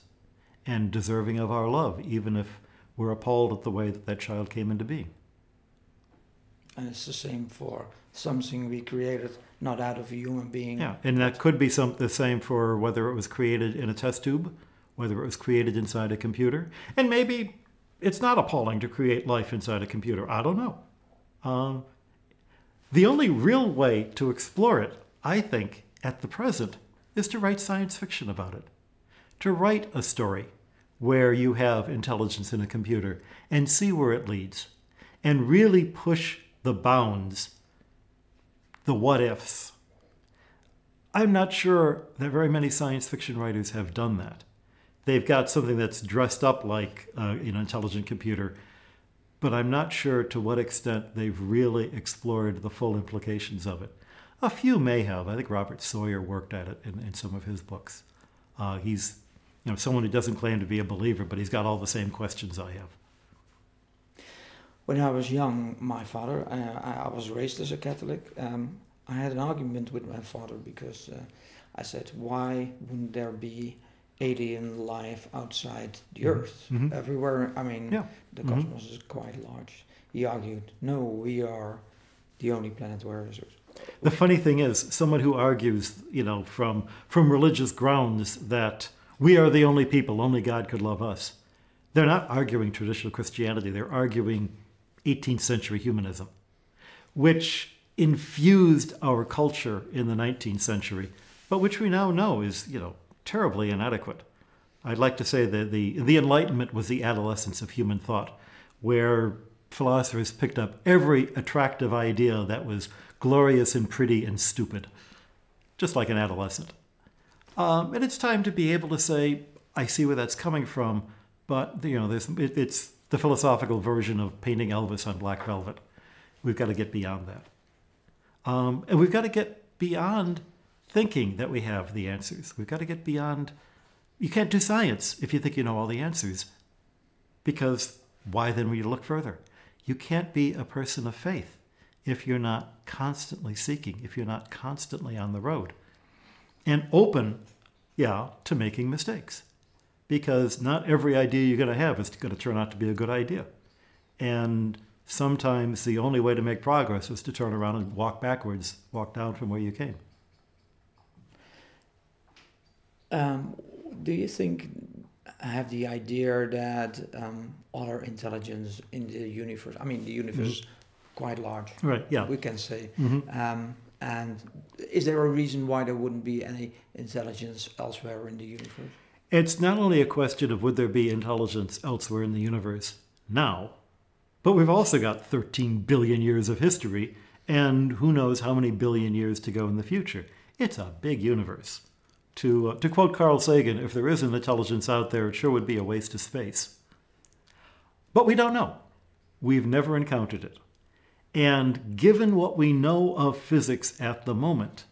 and deserving of our love, even if we're appalled at the way that that child came into being. And it's the same for something we created, not out of a human being. Yeah, and that could be some, the same for whether it was created in a test tube, whether it was created inside a computer. And maybe it's not appalling to create life inside a computer. I don't know. Um, the only real way to explore it, I think, at the present, is to write science fiction about it. To write a story where you have intelligence in a computer and see where it leads, and really push the bounds, the what-ifs. I'm not sure that very many science fiction writers have done that. They've got something that's dressed up like uh, an intelligent computer, but I'm not sure to what extent they've really explored the full implications of it. A few may have. I think Robert Sawyer worked at it in, in some of his books. Uh, he's you know, someone who doesn't claim to be a believer, but he's got all the same questions I have. When I was young, my father, I, I was raised as a Catholic. Um, I had an argument with my father because uh, I said, why wouldn't there be alien life outside the Earth? Mm-hmm. Everywhere, I mean, yeah. the cosmos mm-hmm. is quite large. He argued, no, we are the only planet where is Earth. The funny thing is, someone who argues, you know, from, from religious grounds that we are the only people, only God could love us, they're not arguing traditional Christianity, they're arguing eighteenth century humanism, which infused our culture in the nineteenth century, but which we now know is, you know, terribly inadequate. I'd like to say that the, the Enlightenment was the adolescence of human thought, where philosophers picked up every attractive idea that was glorious and pretty and stupid, just like an adolescent. Um, and it's time to be able to say, I see where that's coming from, but, you know, there's, it, it's the philosophical version of painting Elvis on black velvet. We've got to get beyond that. Um, and we've got to get beyond thinking that we have the answers. We've got to get beyond, you can't do science if you think you know all the answers, because why then would you look further? You can't be a person of faith if you're not constantly seeking, if you're not constantly on the road. And open, yeah, to making mistakes. Because not every idea you're going to have is going to turn out to be a good idea. And sometimes the only way to make progress is to turn around and walk backwards, walk down from where you came. Um, do you think, I have the idea that um, other intelligence in the universe, I mean the universe mm-hmm. is quite large, right? Yeah, we can say. Mm-hmm. um, and is there a reason why there wouldn't be any intelligence elsewhere in the universe? It's not only a question of would there be intelligence elsewhere in the universe now, but we've also got thirteen billion years of history and who knows how many billion years to go in the future. It's a big universe. To, uh, to quote Carl Sagan, if there is an intelligence out there, it sure would be a waste of space. But we don't know. We've never encountered it. And given what we know of physics at the moment,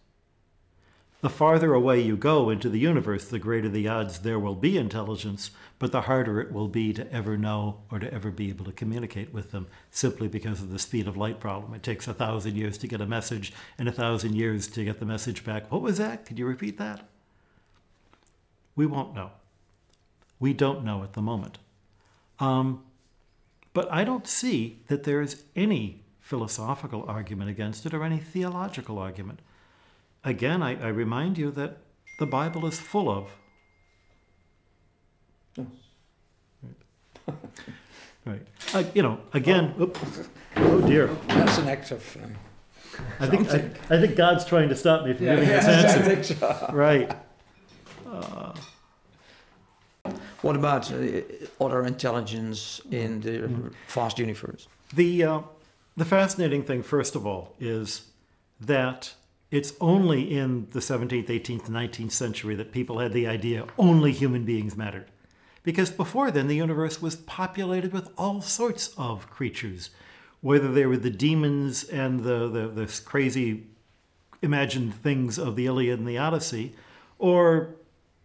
The farther away you go into the universe, the greater the odds there will be intelligence, but the harder it will be to ever know or to ever be able to communicate with them, simply because of the speed of light problem. It takes a thousand years to get a message and a thousand years to get the message back. What was that? Could you repeat that? We won't know. We don't know at the moment. Um, but I don't see that there is any philosophical argument against it or any theological argument. Again, I, I remind you that the Bible is full of. Yes. Right. Right. Uh, you know, again, oh, oh dear. That's an act of. Um, I, think, I, I think God's trying to stop me from yeah, giving yeah, this answer. So. Right. Uh, what about uh, other intelligence in the mm-hmm. vast universe? The, uh, the fascinating thing, first of all, is that it's only in the seventeenth, eighteenth, nineteenth century that people had the idea only human beings mattered. Because before then, the universe was populated with all sorts of creatures, whether they were the demons and the, the, the crazy imagined things of the Iliad and the Odyssey, or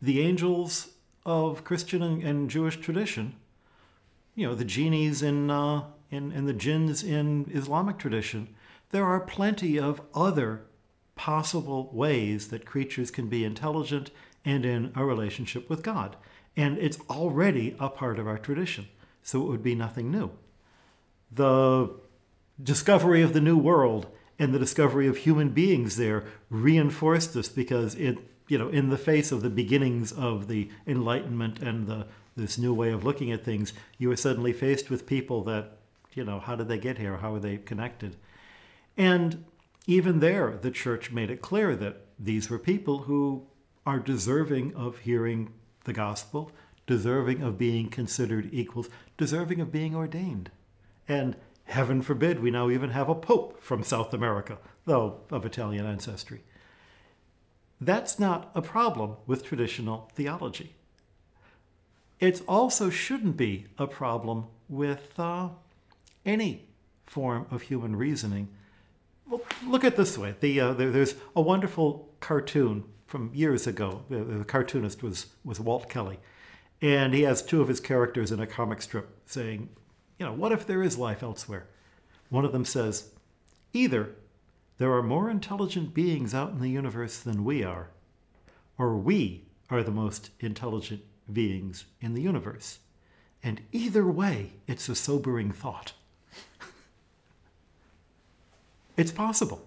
the angels of Christian and, and Jewish tradition, you know, the genies in, uh, in, and the jinns in Islamic tradition. There are plenty of other possible ways that creatures can be intelligent and in a relationship with God. And it's already a part of our tradition, so it would be nothing new. The discovery of the New World and the discovery of human beings there reinforced this, because it, you know, in the face of the beginnings of the Enlightenment and the, this new way of looking at things, you were suddenly faced with people that, you know, how did they get here? How are they connected? And even there, the church made it clear that these were people who are deserving of hearing the gospel, deserving of being considered equals, deserving of being ordained. And heaven forbid, we now even have a pope from South America, though of Italian ancestry. That's not a problem with traditional theology. It also shouldn't be a problem with uh, any form of human reasoning. Well, look at it this way. The, uh, there, there's a wonderful cartoon from years ago. The cartoonist was, was Walt Kelly. And he has two of his characters in a comic strip saying, you know, what if there is life elsewhere? One of them says, either there are more intelligent beings out in the universe than we are, or we are the most intelligent beings in the universe. And either way, it's a sobering thought. It's possible.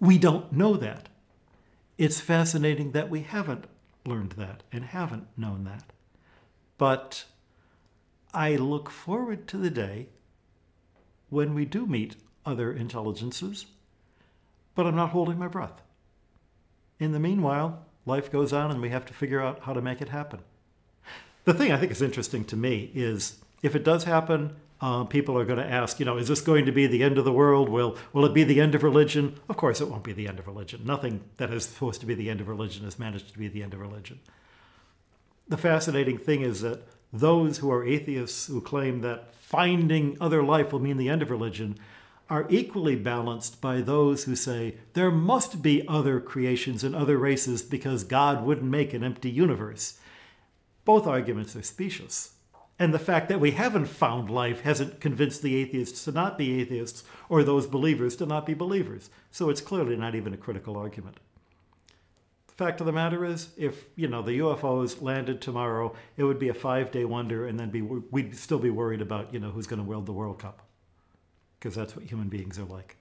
We don't know that. It's fascinating that we haven't learned that and haven't known that. But I look forward to the day when we do meet other intelligences, but I'm not holding my breath. In the meanwhile, life goes on and we have to figure out how to make it happen. The thing I think is interesting to me is if it does happen, Uh, people are going to ask, you know, is this going to be the end of the world? Will, will it be the end of religion? Of course, it won't be the end of religion. Nothing that is supposed to be the end of religion has managed to be the end of religion. The fascinating thing is that those who are atheists who claim that finding other life will mean the end of religion are equally balanced by those who say there must be other creations and other races because God wouldn't make an empty universe. Both arguments are specious. And the fact that we haven't found life hasn't convinced the atheists to not be atheists or those believers to not be believers. So it's clearly not even a critical argument. The fact of the matter is, if, you know, the U F Os landed tomorrow, it would be a five-day wonder, and then be, we'd still be worried about, you know, who's going to win the World Cup. Because that's what human beings are like.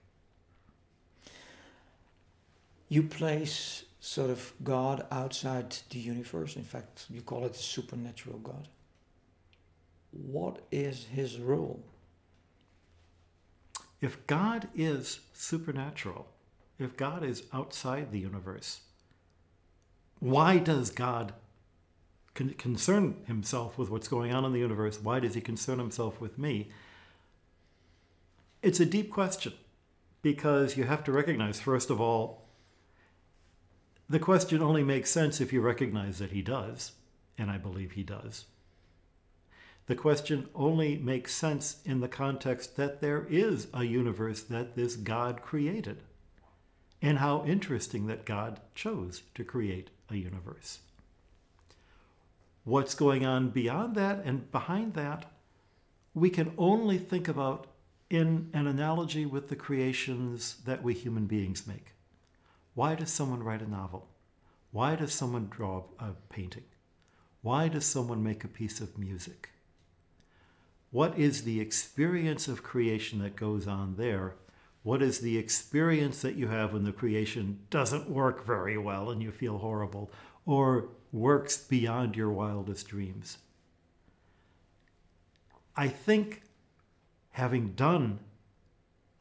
You place sort of God outside the universe. In fact, you call it the supernatural God. What is his role? If God is supernatural, if God is outside the universe, why does God con concern himself with what's going on in the universe? Why does he concern himself with me? It's a deep question, because you have to recognize, first of all, the question only makes sense if you recognize that he does, and I believe he does. The question only makes sense in the context that there is a universe that this God created. and how interesting that God chose to create a universe. What's going on beyond that and behind that, we can only think about in an analogy with the creations that we human beings make. Why does someone write a novel? Why does someone draw a painting? Why does someone make a piece of music? What is the experience of creation that goes on there? What is the experience that you have when the creation doesn't work very well and you feel horrible, or works beyond your wildest dreams? I think having done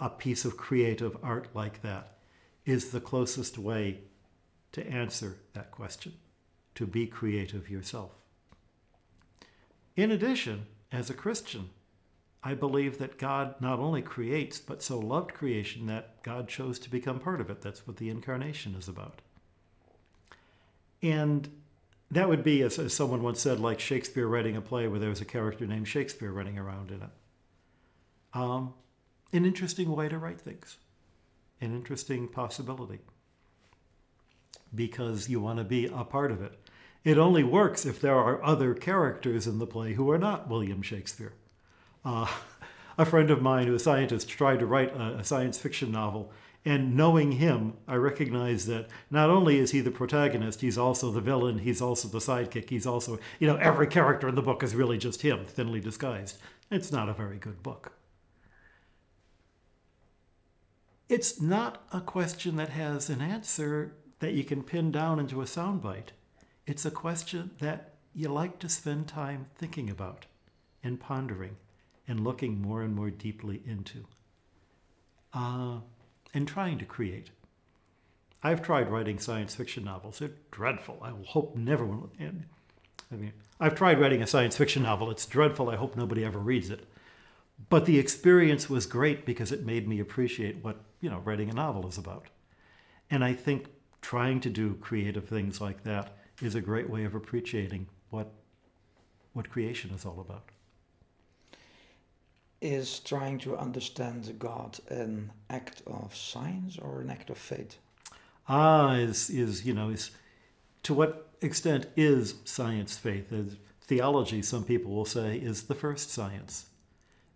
a piece of creative art like that is the closest way to answer that question, to be creative yourself. In addition, as a Christian, I believe that God not only creates, but so loved creation that God chose to become part of it. That's what the incarnation is about. And that would be, as, as someone once said, like Shakespeare writing a play where there was a character named Shakespeare running around in it. Um, an interesting way to write things, an interesting possibility, because you want to be a part of it. It only works if there are other characters in the play who are not William Shakespeare. Uh, a friend of mine who is a scientist tried to write a, a science fiction novel, and knowing him, I recognize that not only is he the protagonist, he's also the villain, he's also the sidekick, he's also, you know, every character in the book is really just him, thinly disguised. It's not a very good book. It's not a question that has an answer that you can pin down into a soundbite. It's a question that you like to spend time thinking about and pondering and looking more and more deeply into uh, and trying to create. I've tried writing science fiction novels. They're dreadful. I will hope never will end. I mean, I've tried writing a science fiction novel. It's dreadful. I hope nobody ever reads it. But the experience was great because it made me appreciate what, you know, writing a novel is about. And I think trying to do creative things like that is a great way of appreciating what, what creation is all about. Is trying to understand God an act of science or an act of faith? Ah, is, is you know, is, to what extent is science faith? Is theology, some people will say, is the first science.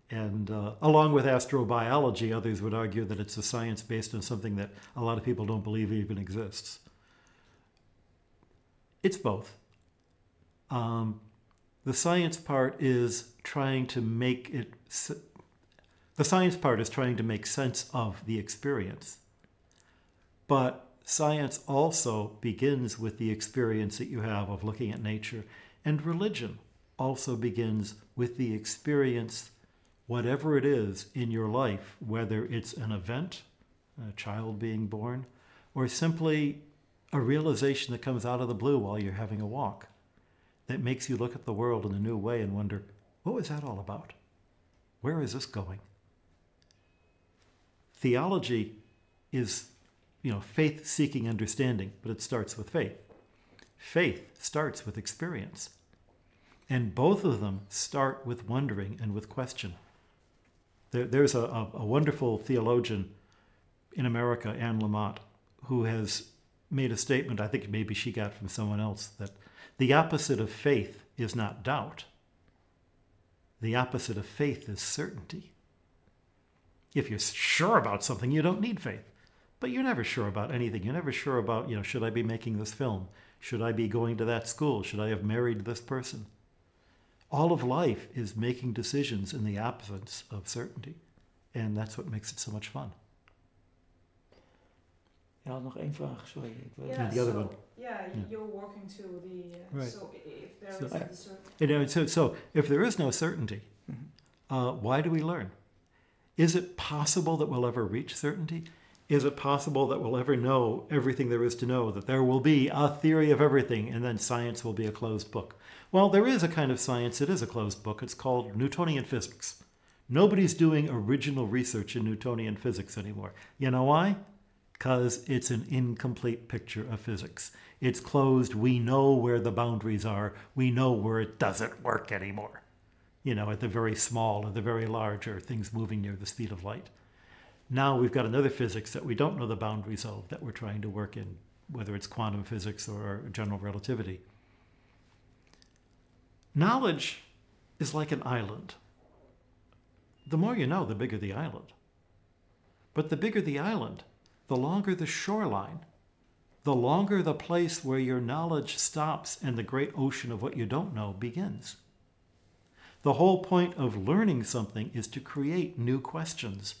And uh, along with astrobiology, others would argue that it's a science based on something that a lot of people don't believe even exists. It's both. Um, the science part is trying to make it, the science part is trying to make sense of the experience. But science also begins with the experience that you have of looking at nature, and religion also begins with the experience, whatever it is in your life, whether it's an event, a child being born, or simply a realization that comes out of the blue while you're having a walk, that makes you look at the world in a new way and wonder, what was that all about? Where is this going? Theology is, you know, faith-seeking understanding, but it starts with faith. Faith starts with experience. And both of them start with wondering and with question. There's a, a, a wonderful theologian in America, Anne Lamott, who has made a statement, I think maybe she got from someone else, that the opposite of faith is not doubt. The opposite of faith is certainty. If you're sure about something, you don't need faith. But you're never sure about anything. You're never sure about, you know, should I be making this film? Should I be going to that school? Should I have married this person? All of life is making decisions in the absence of certainty. And that's what makes it so much fun. I had nog één vraag, sorry. Yeah, the other so, one. Yeah, you're walking to the... Uh, right. So if there so, is I, certainty. You know, so, so if there is no certainty, mm-hmm. uh, why do we learn? Is it possible that we'll ever reach certainty? Is it possible that we'll ever know everything there is to know, that there will be a theory of everything, and then science will be a closed book? Well, there is a kind of science that is a closed book. It's called Newtonian physics. Nobody's doing original research in Newtonian physics anymore. You know why? Because it's an incomplete picture of physics. It's closed. We know where the boundaries are. We know where it doesn't work anymore. You know, at the very small or the very large, or things moving near the speed of light. Now we've got another physics that we don't know the boundaries of, that we're trying to work in, whether it's quantum physics or general relativity. Knowledge is like an island. The more you know, the bigger the island. But the bigger the island, the longer the shoreline, the longer the place where your knowledge stops and the great ocean of what you don't know begins. The whole point of learning something is to create new questions,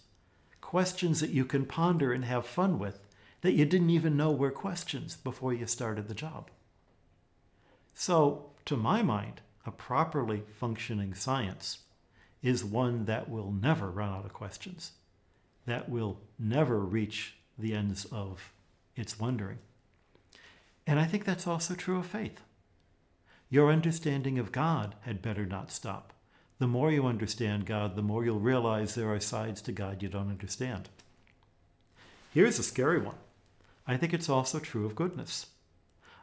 questions that you can ponder and have fun with, that you didn't even know were questions before you started the job. So, to my mind, a properly functioning science is one that will never run out of questions, that will never reach the ends of its wondering. And I think that's also true of faith. Your understanding of God had better not stop. The more you understand God, the more you'll realize there are sides to God you don't understand. Here's a scary one. I think it's also true of goodness.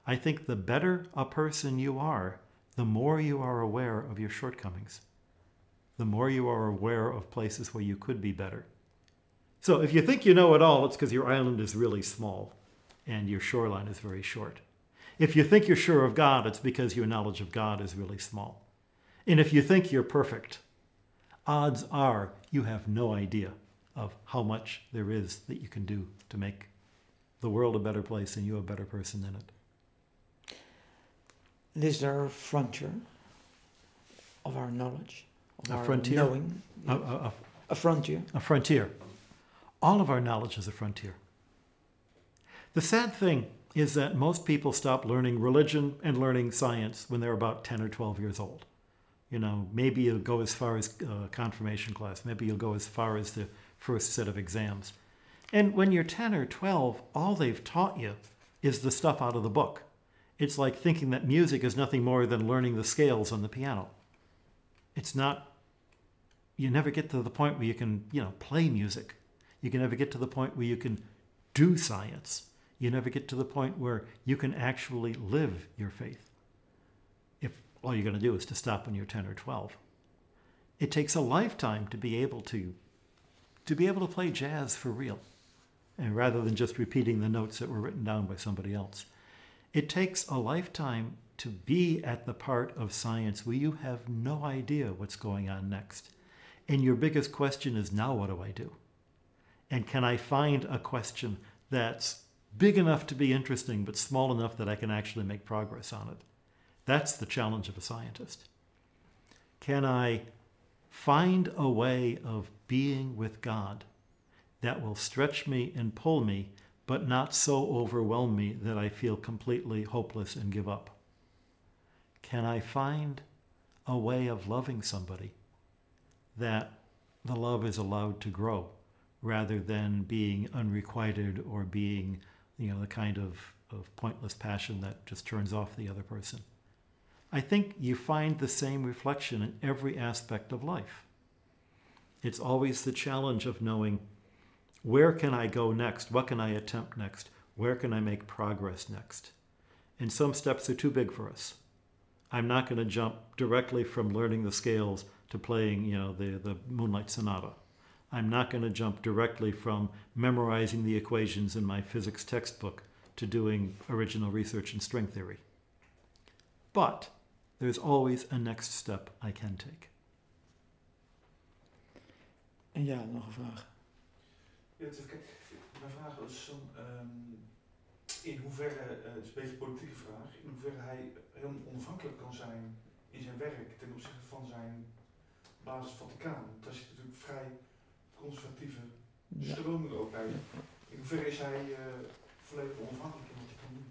I think the better a person you are, the more you are aware of your shortcomings, the more you are aware of places where you could be better. So if you think you know it all, it's because your island is really small and your shoreline is very short. If you think you're sure of God, it's because your knowledge of God is really small. And if you think you're perfect, odds are you have no idea of how much there is that you can do to make the world a better place and you a better person in it. Is there a frontier of our knowledge? Of a our frontier? Knowing? A, a, a, a frontier? A frontier. All of our knowledge is a frontier. The sad thing is that most people stop learning religion and learning science when they're about ten or twelve years old. You know, maybe you'll go as far as uh, confirmation class. Maybe you'll go as far as the first set of exams. And when you're ten or twelve, all they've taught you is the stuff out of the book. It's like thinking that music is nothing more than learning the scales on the piano. It's not, you never get to the point where you can, you know, play music. You can never get to the point where you can do science. You never get to the point where you can actually live your faith, if all you're going to do is to stop when you're ten or twelve. It takes a lifetime to be able to, to be able to play jazz for real, and rather than just repeating the notes that were written down by somebody else. It takes a lifetime to be at the part of science where you have no idea what's going on next. And your biggest question is, now what do I do? And can I find a question that's big enough to be interesting, but small enough that I can actually make progress on it? That's the challenge of a scientist. Can I find a way of being with God that will stretch me and pull me, but not so overwhelm me that I feel completely hopeless and give up? Can I find a way of loving somebody that the love is allowed to grow, rather than being unrequited or being, you know, the kind of, of pointless passion that just turns off the other person? I think you find the same reflection in every aspect of life. It's always the challenge of knowing, where can I go next? What can I attempt next? Where can I make progress next? And some steps are too big for us. I'm not going to jump directly from learning the scales to playing, you know, the, the Moonlight Sonata. I'm not going to jump directly from memorizing the equations in my physics textbook to doing original research in string theory. But there's always a next step I can take. Ja, nog een vraag. Ja, mijn vraag was van, um, in hoeverre, uh, het is een beetje een politieke vraag, in hoeverre hij heel onafhankelijk kan zijn in zijn werk ten opzichte van zijn basis Vaticaan. Dat is natuurlijk vrij conservatieve stroming ook uit. In hoeverre is hij uh, volledig onafhankelijk in wat hij kan doen?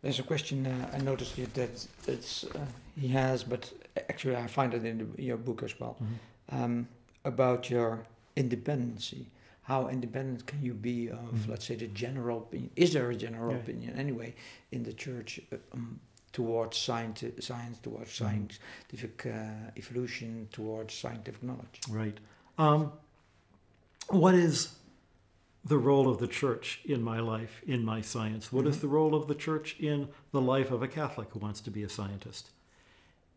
There's a question uh, I noticed here that it's, uh, he has, but actually I find it in the, your book as well, mm-hmm. um, about your independency. How independent can you be of, mm-hmm. let's say, the general opinion? Is there a general yeah. opinion anyway in the church uh, um, towards science, science towards scientific uh, evolution, towards scientific knowledge? Right. Um, what is the role of the church in my life, in my science? What mm-hmm. is the role of the church in the life of a Catholic who wants to be a scientist?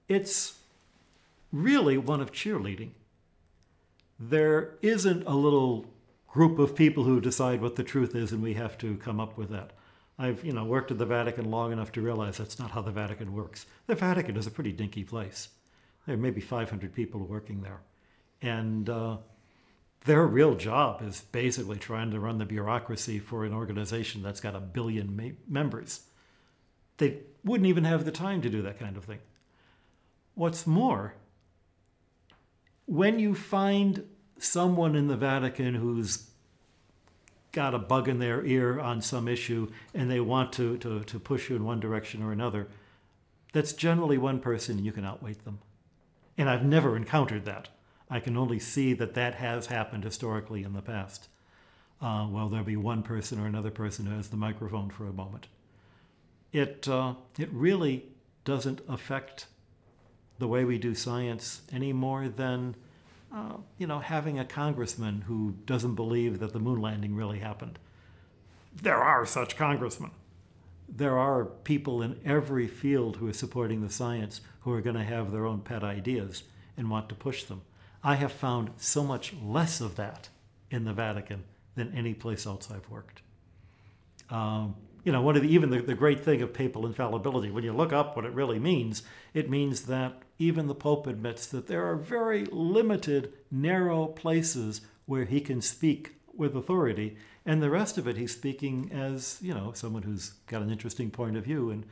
It's really one of cheerleading. there isn't a little group of people who decide what the truth is and we have to come up with that. I've you know, worked at the Vatican long enough to realize that's not how the Vatican works. The Vatican is a pretty dinky place. There are maybe five hundred people working there. And uh, their real job is basically trying to run the bureaucracy for an organization that's got a billion members. They wouldn't even have the time to do that kind of thing. What's more, when you find someone in the Vatican who's got a bug in their ear on some issue and they want to, to, to push you in one direction or another, that's generally one person, you can outweight them. And I've never encountered that. I can only see that that has happened historically in the past. Uh, well, there'll be one person or another person who has the microphone for a moment. It, uh, it really doesn't affect the way we do science any more than uh, you know, having a congressman who doesn't believe that the moon landing really happened. There are such congressmen. There are people in every field who are supporting the science who are going to have their own pet ideas and want to push them. I have found so much less of that in the Vatican than any place else I've worked. Um, you know, one of the, even the, the great thing of papal infallibility, when you look up what it really means, it means that even the Pope admits that there are very limited, narrow places where he can speak with authority, and the rest of it he's speaking as, you know, someone who's got an interesting point of view and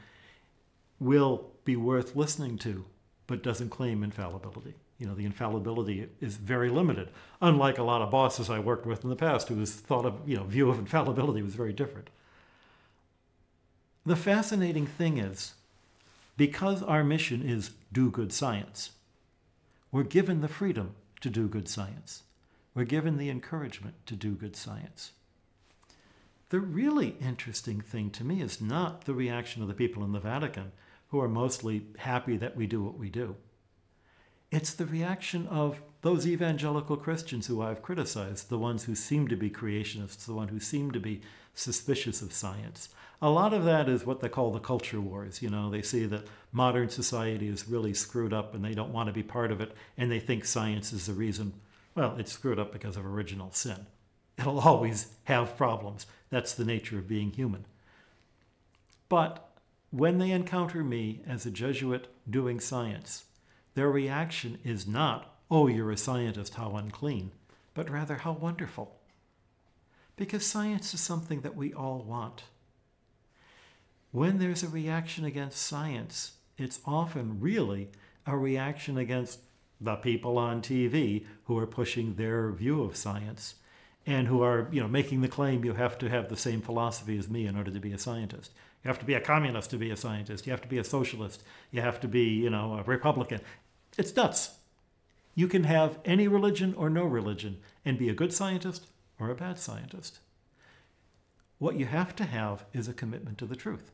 will be worth listening to, but doesn't claim infallibility. You know, the infallibility is very limited, unlike a lot of bosses I worked with in the past whose thought of, you know, view of infallibility was very different. The fascinating thing is, because our mission is do good science, we're given the freedom to do good science. We're given the encouragement to do good science. The really interesting thing to me is not the reaction of the people in the Vatican, who are mostly happy that we do what we do. It's the reaction of those evangelical Christians who I've criticized, the ones who seem to be creationists, the ones who seem to be suspicious of science. A lot of that is what they call the culture wars. You know, they see that modern society is really screwed up and they don't want to be part of it, and they think science is the reason. Well, it's screwed up because of original sin. It'll always have problems. That's the nature of being human. But when they encounter me as a Jesuit doing science, their reaction is not, oh, you're a scientist, how unclean, but rather how wonderful. Because science is something that we all want. When there's a reaction against science, it's often really a reaction against the people on T V who are pushing their view of science and who are, you know, making the claim you have to have the same philosophy as me in order to be a scientist. You have to be a communist to be a scientist. You have to be a socialist. You have to be, you know, a Republican. It's nuts. You can have any religion or no religion and be a good scientist or a bad scientist. What you have to have is a commitment to the truth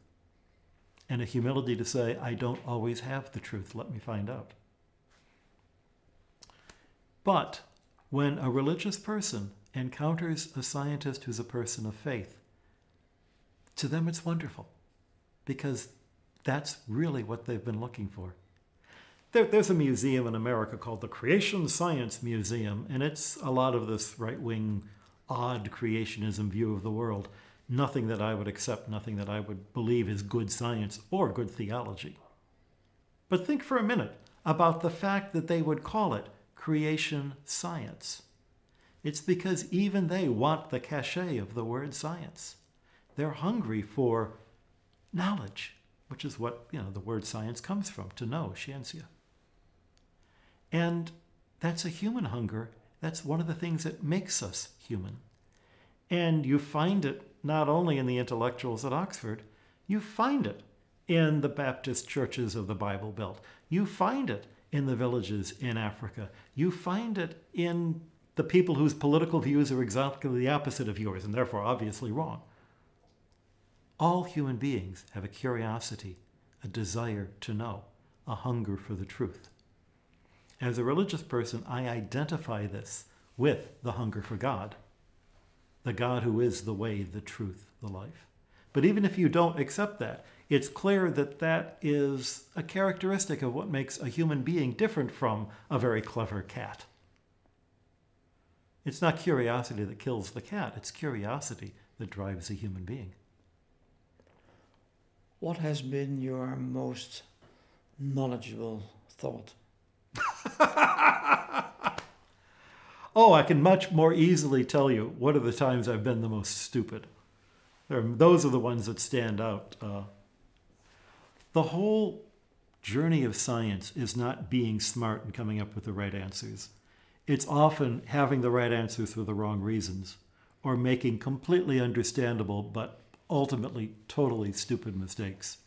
and a humility to say, I don't always have the truth. Let me find out. But when a religious person encounters a scientist who's a person of faith, to them it's wonderful because that's really what they've been looking for. There, there's a museum in America called the Creation Science Museum, and it's a lot of this right-wing, odd creationism view of the world. Nothing that I would accept, nothing that I would believe is good science or good theology. But think for a minute about the fact that they would call it creation science. It's because even they want the cachet of the word science. They're hungry for knowledge, which is what, you know, the word science comes from, to know, scientia. And that's a human hunger. That's one of the things that makes us human. And you find it not only in the intellectuals at Oxford, you find it in the Baptist churches of the Bible Belt. You find it in the villages in Africa. You find it in the people whose political views are exactly the opposite of yours and therefore obviously wrong. All human beings have a curiosity, a desire to know, a hunger for the truth. As a religious person, I identify this with the hunger for God, the God who is the way, the truth, the life. But even if you don't accept that, it's clear that that is a characteristic of what makes a human being different from a very clever cat. It's not curiosity that kills the cat, it's curiosity that drives a human being. What has been your most knowledgeable thought? Oh, I can much more easily tell you what are the times I've been the most stupid. There are, those are the ones that stand out. Uh, the whole journey of science is not being smart and coming up with the right answers. It's often having the right answers for the wrong reasons, or making completely understandable but ultimately totally stupid mistakes.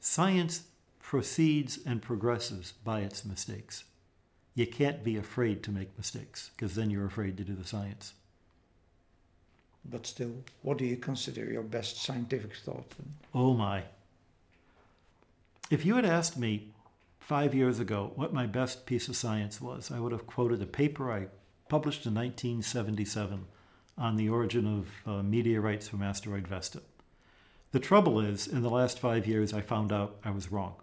Science proceeds and progresses by its mistakes. You can't be afraid to make mistakes, because then you're afraid to do the science. But still, what do you consider your best scientific thought? Oh my. If you had asked me five years ago what my best piece of science was, I would have quoted a paper I published in nineteen seventy-seven on the origin of uh, meteorites from asteroid Vesta. The trouble is, in the last five years, I found out I was wrong.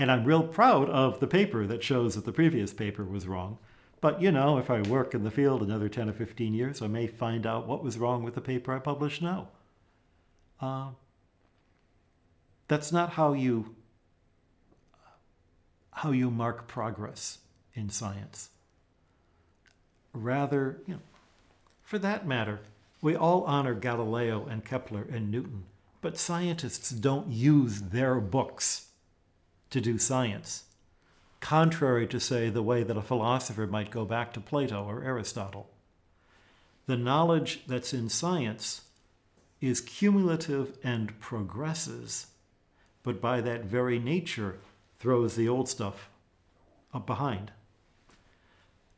And I'm real proud of the paper that shows that the previous paper was wrong. But, you know, if I work in the field another ten or fifteen years, I may find out what was wrong with the paper I published now. Uh, That's not how you, how you mark progress in science. Rather, you know, for that matter, we all honor Galileo and Kepler and Newton, but scientists don't use their books to do science, contrary to, say, the way that a philosopher might go back to Plato or Aristotle. The knowledge that's in science is cumulative and progresses, but by that very nature throws the old stuff up behind.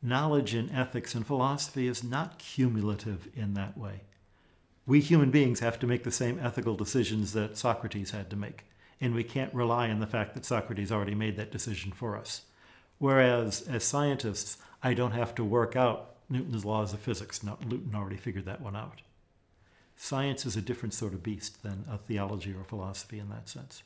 Knowledge in ethics and philosophy is not cumulative in that way. We human beings have to make the same ethical decisions that Socrates had to make, and we can't rely on the fact that Socrates already made that decision for us. Whereas as scientists, I don't have to work out Newton's laws of physics. No, Newton already figured that one out. Science is a different sort of beast than a theology or philosophy in that sense.